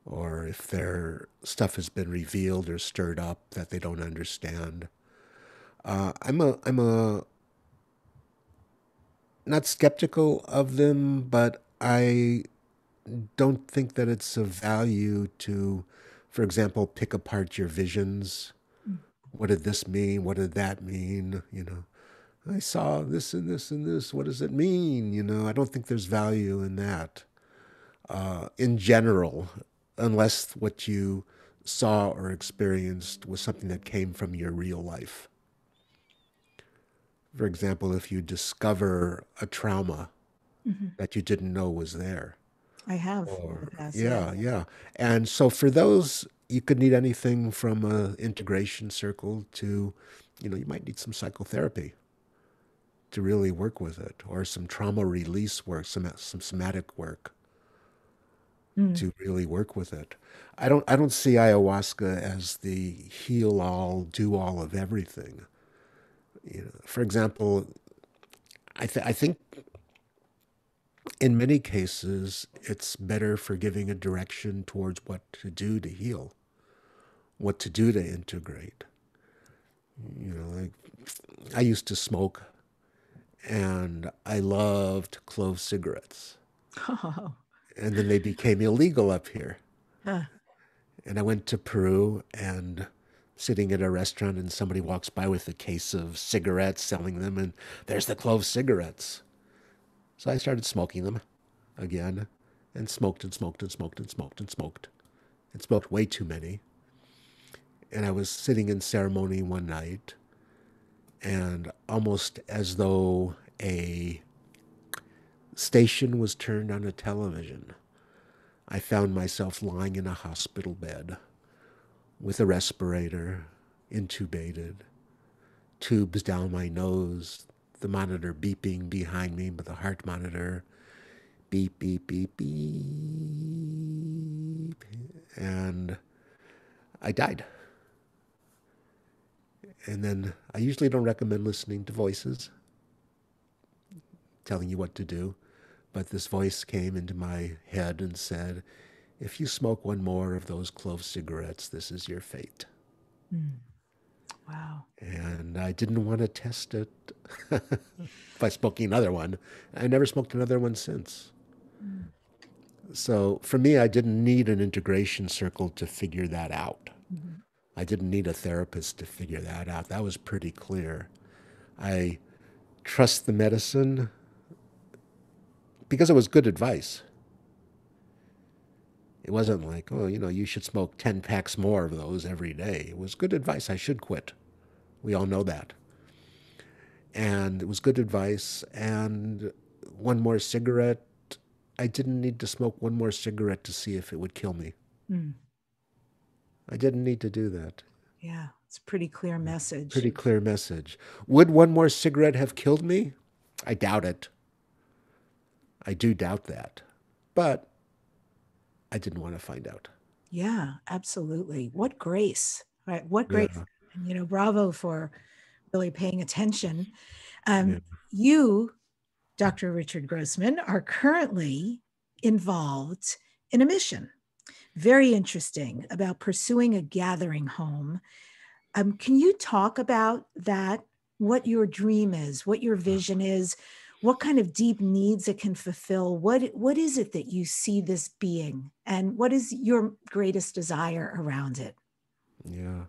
or if their stuff has been revealed or stirred up that they don't understand. Uh, I'm a, I'm a, not skeptical of them, but I don't think that it's of value to, for example, pick apart your visions. What did this mean? What did that mean? You know, I saw this and this and this. What does it mean? You know, I don't think there's value in that uh, in general, unless what you saw or experienced was something that came from your real life. For example, if you discover a trauma mm-hmm. that you didn't know was there. I have. Or, yeah, yeah. And so for those, you could need anything from an integration circle to, you know, you might need some psychotherapy to really work with it, or some trauma release work, some some somatic work mm. to really work with it. I don't I don't see ayahuasca as the heal all, do all of everything. You know, for example, I th I think in many cases, it's better for giving a direction towards what to do to heal, what to do to integrate. You know, like I used to smoke, and I loved clove cigarettes. Oh. And then they became illegal up here. Huh. And I went to Peru, and sitting at a restaurant, and somebody walks by with a case of cigarettes, selling them, and there's the clove cigarettes. So I started smoking them again, and smoked and smoked and smoked and smoked and smoked and smoked way too many. And I was sitting in ceremony one night, and almost as though a station was turned on a television, I found myself lying in a hospital bed with a respirator, intubated, tubes down my nose, the monitor beeping behind me, but the heart monitor, beep, beep, beep, beep. And I died. And then I usually don't recommend listening to voices telling you what to do, but this voice came into my head and said, if you smoke one more of those clove cigarettes, this is your fate. Mm. Wow. And I didn't want to test it by smoking another one. I never smoked another one since. Mm. So for me, I didn't need an integration circle to figure that out. Mm-hmm. I didn't need a therapist to figure that out. That was pretty clear. I trust the medicine because it was good advice. It wasn't like, oh, you know, you should smoke ten packs more of those every day. It was good advice. I should quit. We all know that. And it was good advice. And one more cigarette, I didn't need to smoke one more cigarette to see if it would kill me. Mm. I didn't need to do that. Yeah, it's a pretty clear message. Pretty clear message. Would one more cigarette have killed me? I doubt it. I do doubt that. But I didn't want to find out. Yeah, absolutely. What grace, right? What grace. Yeah. And, you know, bravo for really paying attention. Um, yeah. You, Doctor Richard Grossman, are currently involved in a mission very interesting about pursuing a gathering home. Um, can you talk about that, what your dream is, what your vision is, what kind of deep needs it can fulfill? What, what is it that you see this being, and what is your greatest desire around it? Yeah.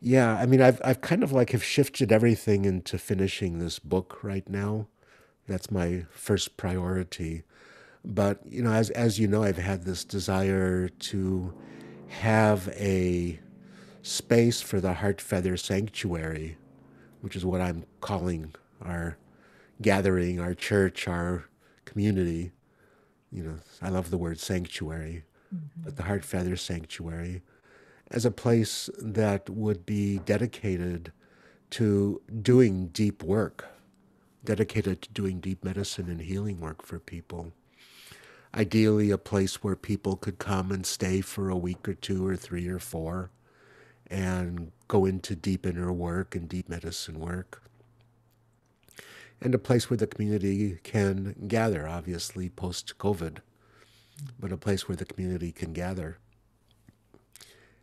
Yeah. I mean, I've, I've kind of like have shifted everything into finishing this book right now. That's my first priority. But, you know, as, as you know, I've had this desire to have a space for the Heart Feather Sanctuary, which is what I'm calling our gathering, our church, our community. You know, I love the word sanctuary, mm-hmm. but the Heart Feather Sanctuary, as a place that would be dedicated to doing deep work, dedicated to doing deep medicine and healing work for people. Ideally, a place where people could come and stay for a week or two or three or four and go into deep inner work and deep medicine work. And a place where the community can gather, obviously post-COVID, but a place where the community can gather.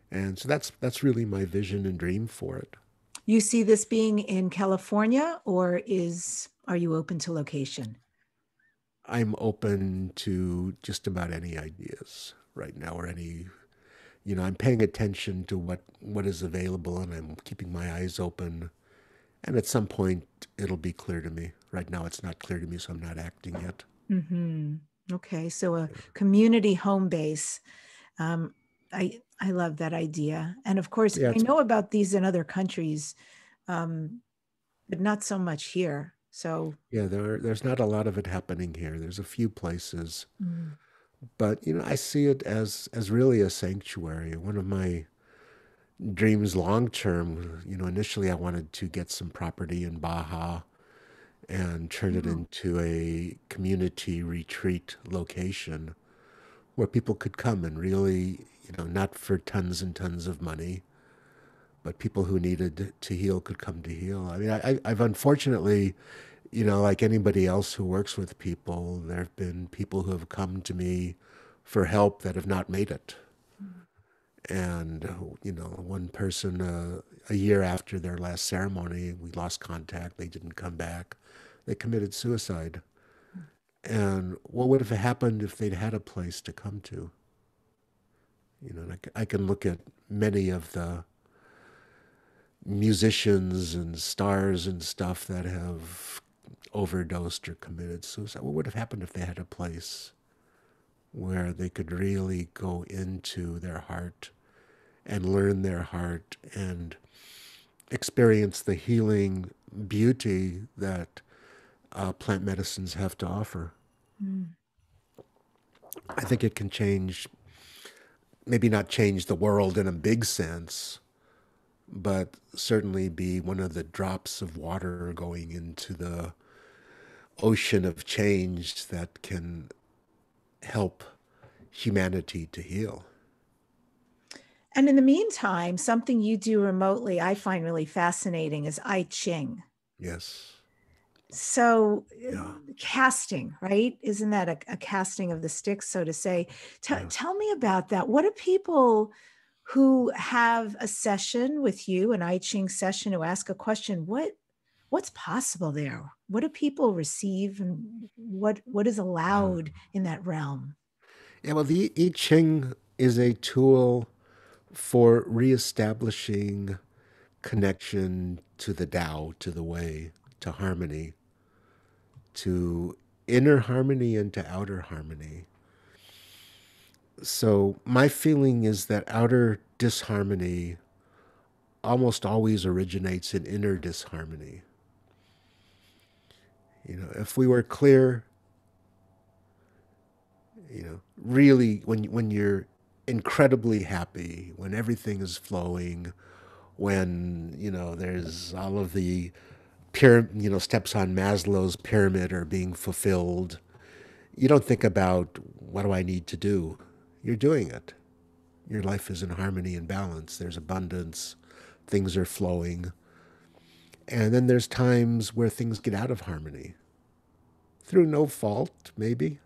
And so that's that's really my vision and dream for it. You see this being in California, or is are you open to location? I'm open to just about any ideas right now, or any, you know, I'm paying attention to what, what is available, and I'm keeping my eyes open. And at some point, it'll be clear to me. Right now, it's not clear to me, so I'm not acting yet. Mm-hmm. Okay, so a community home base. Um, I I love that idea. And of course, yeah, I know about these in other countries, um, but not so much here. So yeah, there, there's not a lot of it happening here. There's a few places, mm. but you know, I see it as as really a sanctuary. One of my dreams, long term, you know, initially I wanted to get some property in Baja and turn mm-hmm. it into a community retreat location where people could come and really, you know, not for tons and tons of money, but people who needed to heal could come to heal. I mean, I, I've unfortunately, you know, like anybody else who works with people, there have been people who have come to me for help that have not made it. Mm-hmm. And, you know, one person uh, a year after their last ceremony, we lost contact, they didn't come back, they committed suicide. Mm-hmm. And what would have happened if they'd had a place to come to? You know, and I, I can look at many of the musicians and stars and stuff that have overdosed or committed suicide. What would have happened if they had a place where they could really go into their heart and learn their heart and experience the healing beauty that uh, plant medicines have to offer? Mm. I think it can change, maybe not change the world in a big sense, but certainly be one of the drops of water going into the ocean of change that can help humanity to heal. And in the meantime, something you do remotely I find really fascinating is I Ching. Yes. So yeah. Casting, right? Isn't that a, a casting of the sticks, so to say? T- yeah. Tell me about that. What do people who have a session with you, an I Ching session, who ask a question, what, what's possible there? What do people receive, and what what is allowed in that realm? Yeah, well, the I Ching is a tool for reestablishing connection to the Tao, to the way, to harmony, to inner harmony and to outer harmony. So my feeling is that outer disharmony almost always originates in inner disharmony. You know, if we were clear, you know, really when, when you're incredibly happy, when everything is flowing, when, you know, there's all of the, pyra- you know, steps on Maslow's pyramid are being fulfilled, you don't think about, what do I need to do? You're doing it. Your life is in harmony and balance. There's abundance. Things are flowing. And then there's times where things get out of harmony. Through no fault, maybe.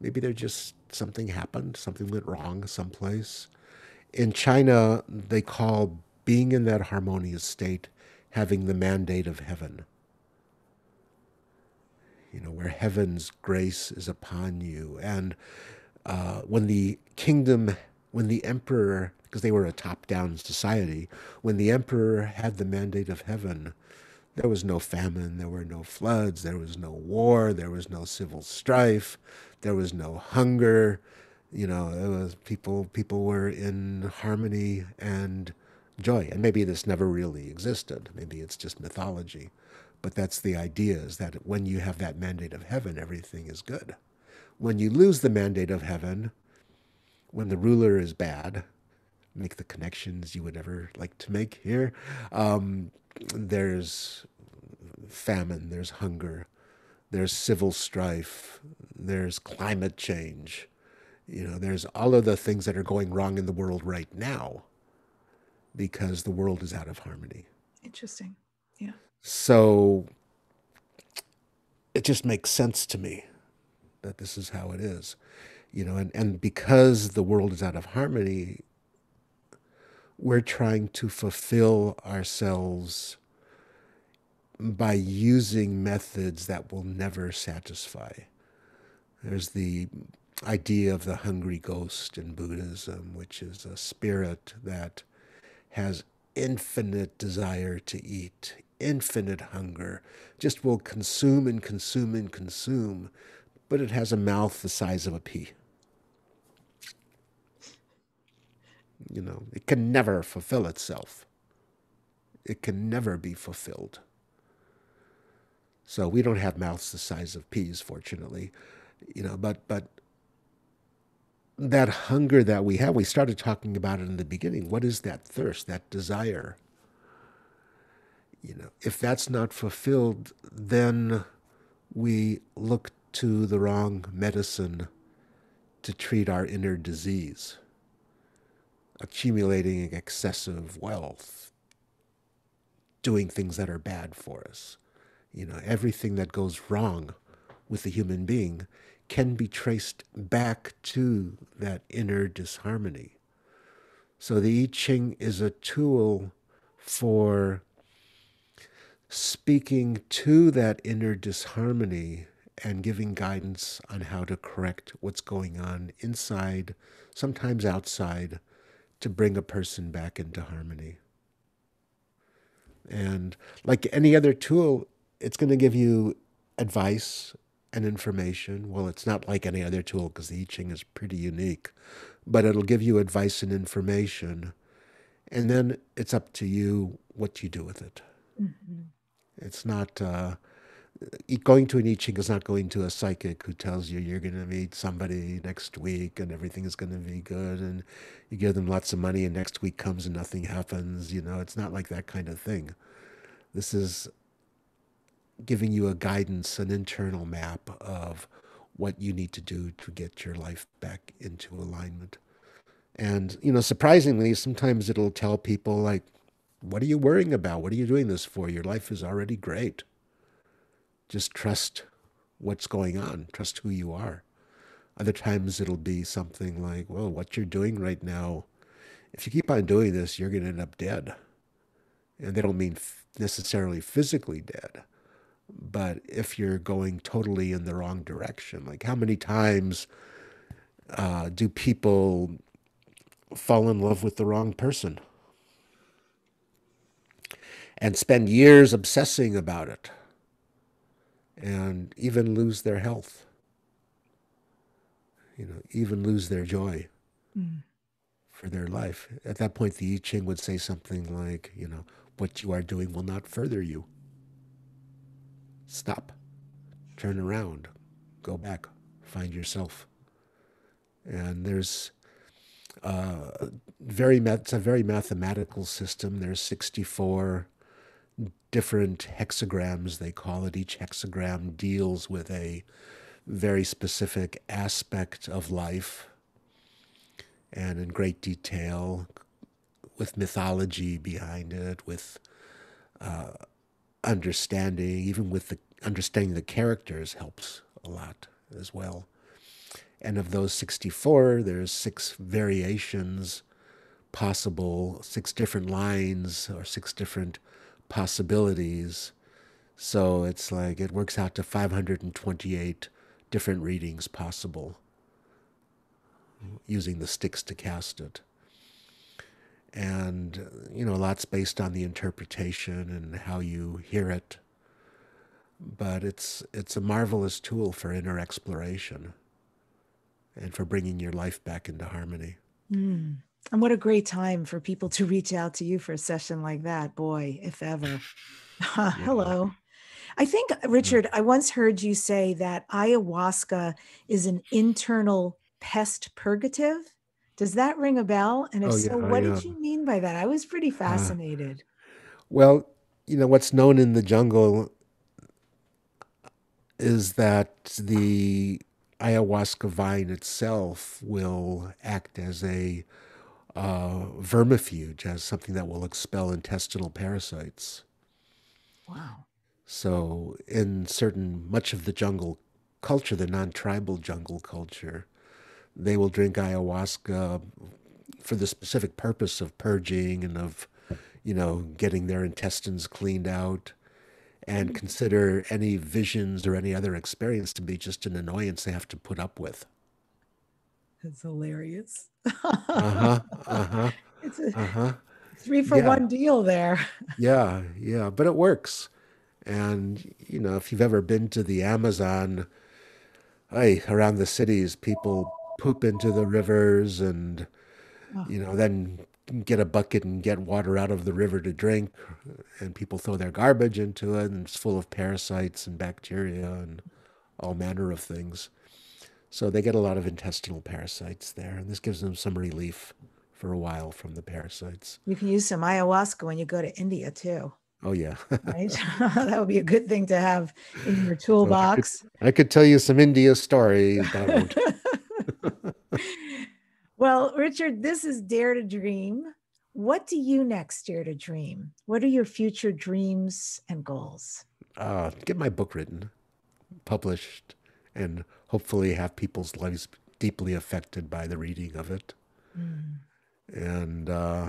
Maybe they're just, something happened, something went wrong someplace. In China, they call being in that harmonious state having the mandate of heaven. You know, where heaven's grace is upon you. And uh, when the kingdom, when the emperor, because they were a top-down society, when the emperor had the mandate of heaven, there was no famine, there were no floods, there was no war, there was no civil strife, there was no hunger. You know, it was people, people were in harmony and joy. And maybe this never really existed. Maybe it's just mythology. But that's the idea, is that when you have that mandate of heaven, everything is good. When you lose the mandate of heaven, when the ruler is bad, make the connections you would ever like to make here, um, there's famine, there's hunger, there's civil strife, there's climate change. You know, there's all of the things that are going wrong in the world right now because the world is out of harmony. Interesting. Yeah. So it just makes sense to me that this is how it is, you know, and, and because the world is out of harmony, we're trying to fulfill ourselves by using methods that will never satisfy. There's the idea of the hungry ghost in Buddhism, which is a spirit that has infinite desire to eat, infinite hunger, just will consume and consume and consume, but it has a mouth the size of a pea. You know, it can never fulfill itself. It can never be fulfilled. So we don't have mouths the size of peas, fortunately, you know, but, but that hunger that we have, we started talking about it in the beginning. What is that thirst, that desire? You know, if that's not fulfilled, then we look to the wrong medicine to treat our inner disease, accumulating excessive wealth, doing things that are bad for us. You know, everything that goes wrong with the human being can be traced back to that inner disharmony. So the I Ching is a tool for speaking to that inner disharmony and giving guidance on how to correct what's going on inside, sometimes outside, to bring a person back into harmony. And like any other tool, it's going to give you advice and information. Well, it's not like any other tool because the I Ching is pretty unique, but it'll give you advice and information. And then it's up to you what you do with it. Mm-hmm. It's not, uh, going to an I Ching is not going to a psychic who tells you you're going to meet somebody next week and everything is going to be good and you give them lots of money and next week comes and nothing happens. You know, it's not like that kind of thing. This is giving you a guidance, an internal map of what you need to do to get your life back into alignment. And, you know, surprisingly, sometimes it'll tell people like, what are you worrying about? What are you doing this for? Your life is already great. Just trust what's going on. Trust who you are. Other times it'll be something like, well, what you're doing right now, if you keep on doing this, you're going to end up dead. And they don't mean necessarily physically dead. But if you're going totally in the wrong direction, like how many times uh, do people fall in love with the wrong person and spend years obsessing about it? And even lose their health, you know, even lose their joy mm. for their life. At that point, the I Ching would say something like, you know, what you are doing will not further you. Stop, turn around, go back, find yourself. And there's uh, very, it's a very mathematical system. There's sixty-four different hexagrams, they call it. Each hexagram deals with a very specific aspect of life and in great detail, with mythology behind it, with uh, understanding, even with the understanding the characters helps a lot as well. And of those sixty-four, there's six variations possible, six different lines or six different possibilities. So it's like it works out to five hundred twenty-eight different readings possible using the sticks to cast it. And, you know, lots based on the interpretation and how you hear it. But it's, it's a marvelous tool for inner exploration and for bringing your life back into harmony. Mm. And what a great time for people to reach out to you for a session like that. Boy, if ever. Yeah. Hello. I think, Richard, I once heard you say that ayahuasca is an internal pest purgative. Does that ring a bell? And if oh, yeah, so, what yeah. did you mean by that? I was pretty fascinated. Uh, well, you know, what's known in the jungle is that the ayahuasca vine itself will act as a uh, vermifuge, as something that will expel intestinal parasites. Wow. So in certain, much of the jungle culture, the non-tribal jungle culture, they will drink ayahuasca for the specific purpose of purging and of, you know, getting their intestines cleaned out, and consider any visions or any other experience to be just an annoyance they have to put up with. That's hilarious. uh-huh, uh-huh, it's a uh-huh. three for yeah. one deal there. yeah, yeah, but it works. And, you know, if you've ever been to the Amazon, hey, around the cities, people poop into the rivers and, oh. you know, then get a bucket and get water out of the river to drink, and people throw their garbage into it, and it's full of parasites and bacteria and all manner of things. So they get a lot of intestinal parasites there, and this gives them some relief for a while from the parasites. You can use some ayahuasca when you go to India too. Oh yeah. Right? That would be a good thing to have in your toolbox. Well, I, could, I could tell you some India stories. Well, Richard, this is Dare to Dream. What do you next dare to dream? What are your future dreams and goals? Uh, get my book written, published, and hopefully have people's lives deeply affected by the reading of it. Mm. And uh,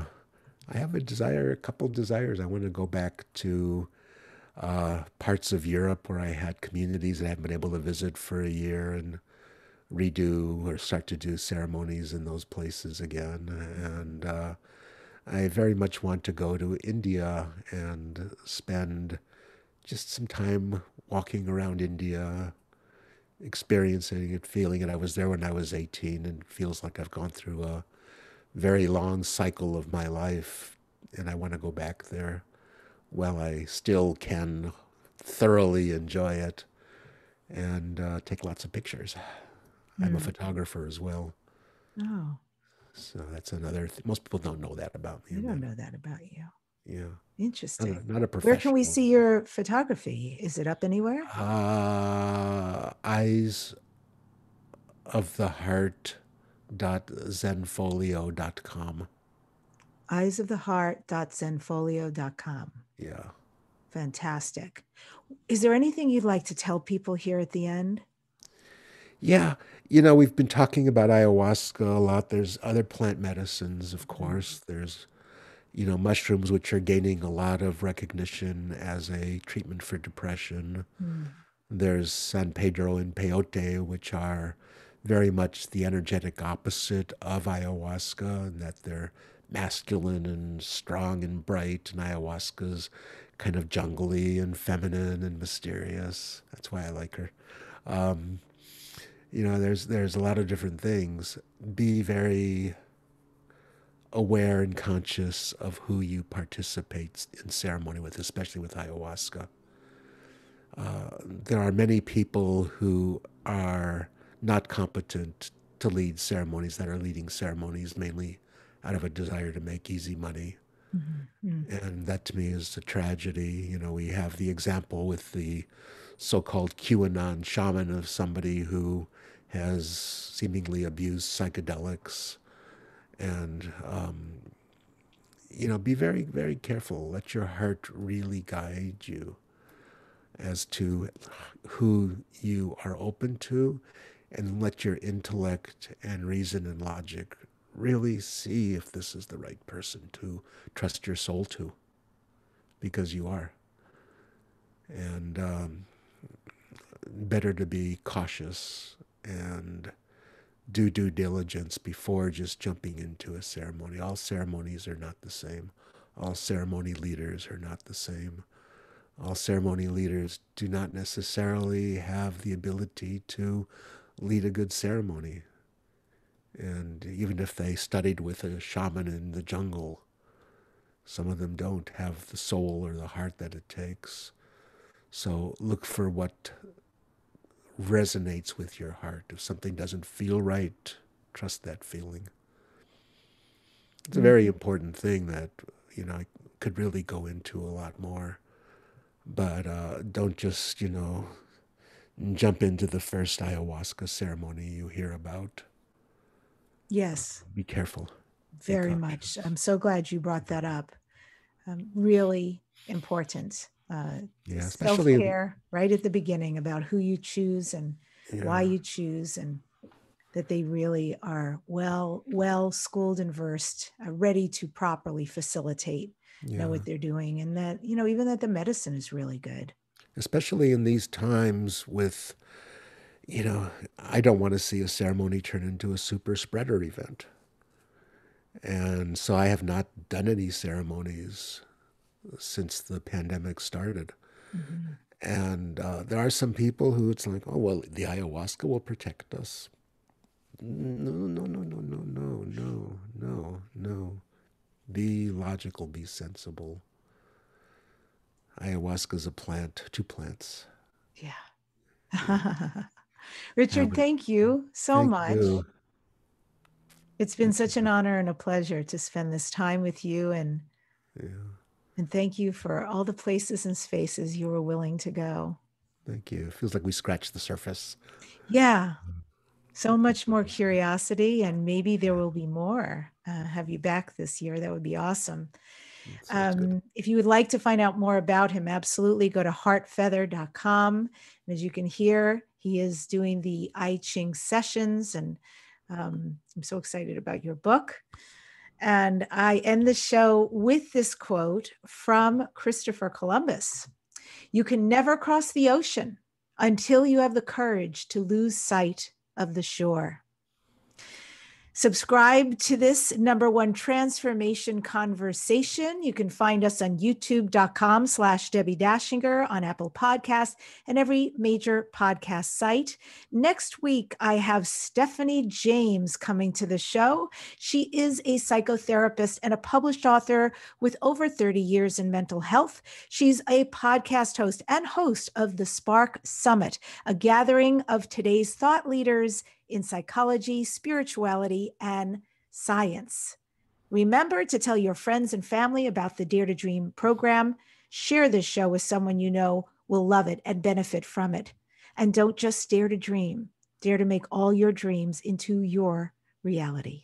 I have a desire, a couple of desires. I want to go back to uh, parts of Europe where I had communities that I haven't been able to visit for a year, and redo or start to do ceremonies in those places again. And uh, I very much want to go to India and spend just some time walking around India, experiencing it, feeling it. I was there when I was eighteen, and it feels like I've gone through a very long cycle of my life, and I want to go back there while I still can thoroughly enjoy it and uh, take lots of pictures. I'm a photographer as well. Oh. So that's another thing. Most people don't know that about me. They don't know that about you. Yeah. Interesting. Not a, not a professional. Where can we see your photography? Is it up anywhere? Uh, eyes of the heart dot zenfolio dot com. eyes of the heart dot zenfolio dot com. Yeah. Fantastic. Is there anything you'd like to tell people here at the end? Yeah, you know, we've been talking about ayahuasca a lot. There's other plant medicines, of course. There's, you know, mushrooms, which are gaining a lot of recognition as a treatment for depression. Mm. There's San Pedro and Peyote, which are very much the energetic opposite of ayahuasca, in that they're masculine and strong and bright, and ayahuasca's kind of jungly and feminine and mysterious. That's why I like her. Um, You know, there's there's a lot of different things. Be very aware and conscious of who you participate in ceremony with, especially with ayahuasca. Uh, there are many people who are not competent to lead ceremonies, that are leading ceremonies mainly out of a desire to make easy money. Mm-hmm. Yeah. And that to me is a tragedy. You know, we have the example with the so-called QAnon shaman of somebody who has seemingly abused psychedelics. And, um, you know, be very, very careful. Let your heart really guide you as to who you are open to and let your intellect and reason and logic really see if this is the right person to trust your soul to, because you are. And um, better to be cautious and do due diligence before just jumping into a ceremony. All ceremonies are not the same. All ceremony leaders are not the same. All ceremony leaders do not necessarily have the ability to lead a good ceremony. And even if they studied with a shaman in the jungle, some of them don't have the soul or the heart that it takes. So look for what resonates with your heart. If something doesn't feel right, trust that feeling. It's a very important thing that, you know, I could really go into a lot more. But uh, don't just, you know, jump into the first ayahuasca ceremony you hear about. Yes. Be careful. Very much. I'm so glad you brought that up. Um, really important. Uh, yeah, especially self-care right at the beginning about who you choose and yeah. why you choose, and that they really are well, well schooled and versed, uh, ready to properly facilitate, yeah. know what they're doing, and that, you know, even that the medicine is really good. Especially in these times with, you know, I don't want to see a ceremony turn into a super spreader event. And so I have not done any ceremonies since the pandemic started. Mm-hmm. And uh, there are some people who it's like, oh, well, the ayahuasca will protect us. No, no, no, no, no, no, no, no, no. Be logical, be sensible. Ayahuasca is a plant, two plants. Yeah. yeah. Richard, would, thank you so thank much. You. It's been thank such you. an honor and a pleasure to spend this time with you. And yeah. And thank you for all the places and spaces you were willing to go. Thank you. It feels like we scratched the surface. Yeah. So much more curiosity, and maybe there will be more. Uh, have you back this year. That would be awesome. Um, if you would like to find out more about him, absolutely go to heart feather dot com. And as you can hear, he is doing the I Ching sessions, and um, I'm so excited about your book. And I end the show with this quote from Christopher Columbus. You can never cross the ocean until you have the courage to lose sight of the shore. Subscribe to this number one transformation conversation. You can find us on youtube.com slash Debbi Dachinger, on Apple Podcasts, and every major podcast site. Next week, I have Stephanie James coming to the show. She is a psychotherapist and a published author with over thirty years in mental health. She's a podcast host and host of the Spark Summit, a gathering of today's thought leaders in psychology, spirituality, and science. Remember to tell your friends and family about the Dare to Dream program. Share this show with someone you know will love it and benefit from it. And don't just dare to dream. Dare to make all your dreams into your reality.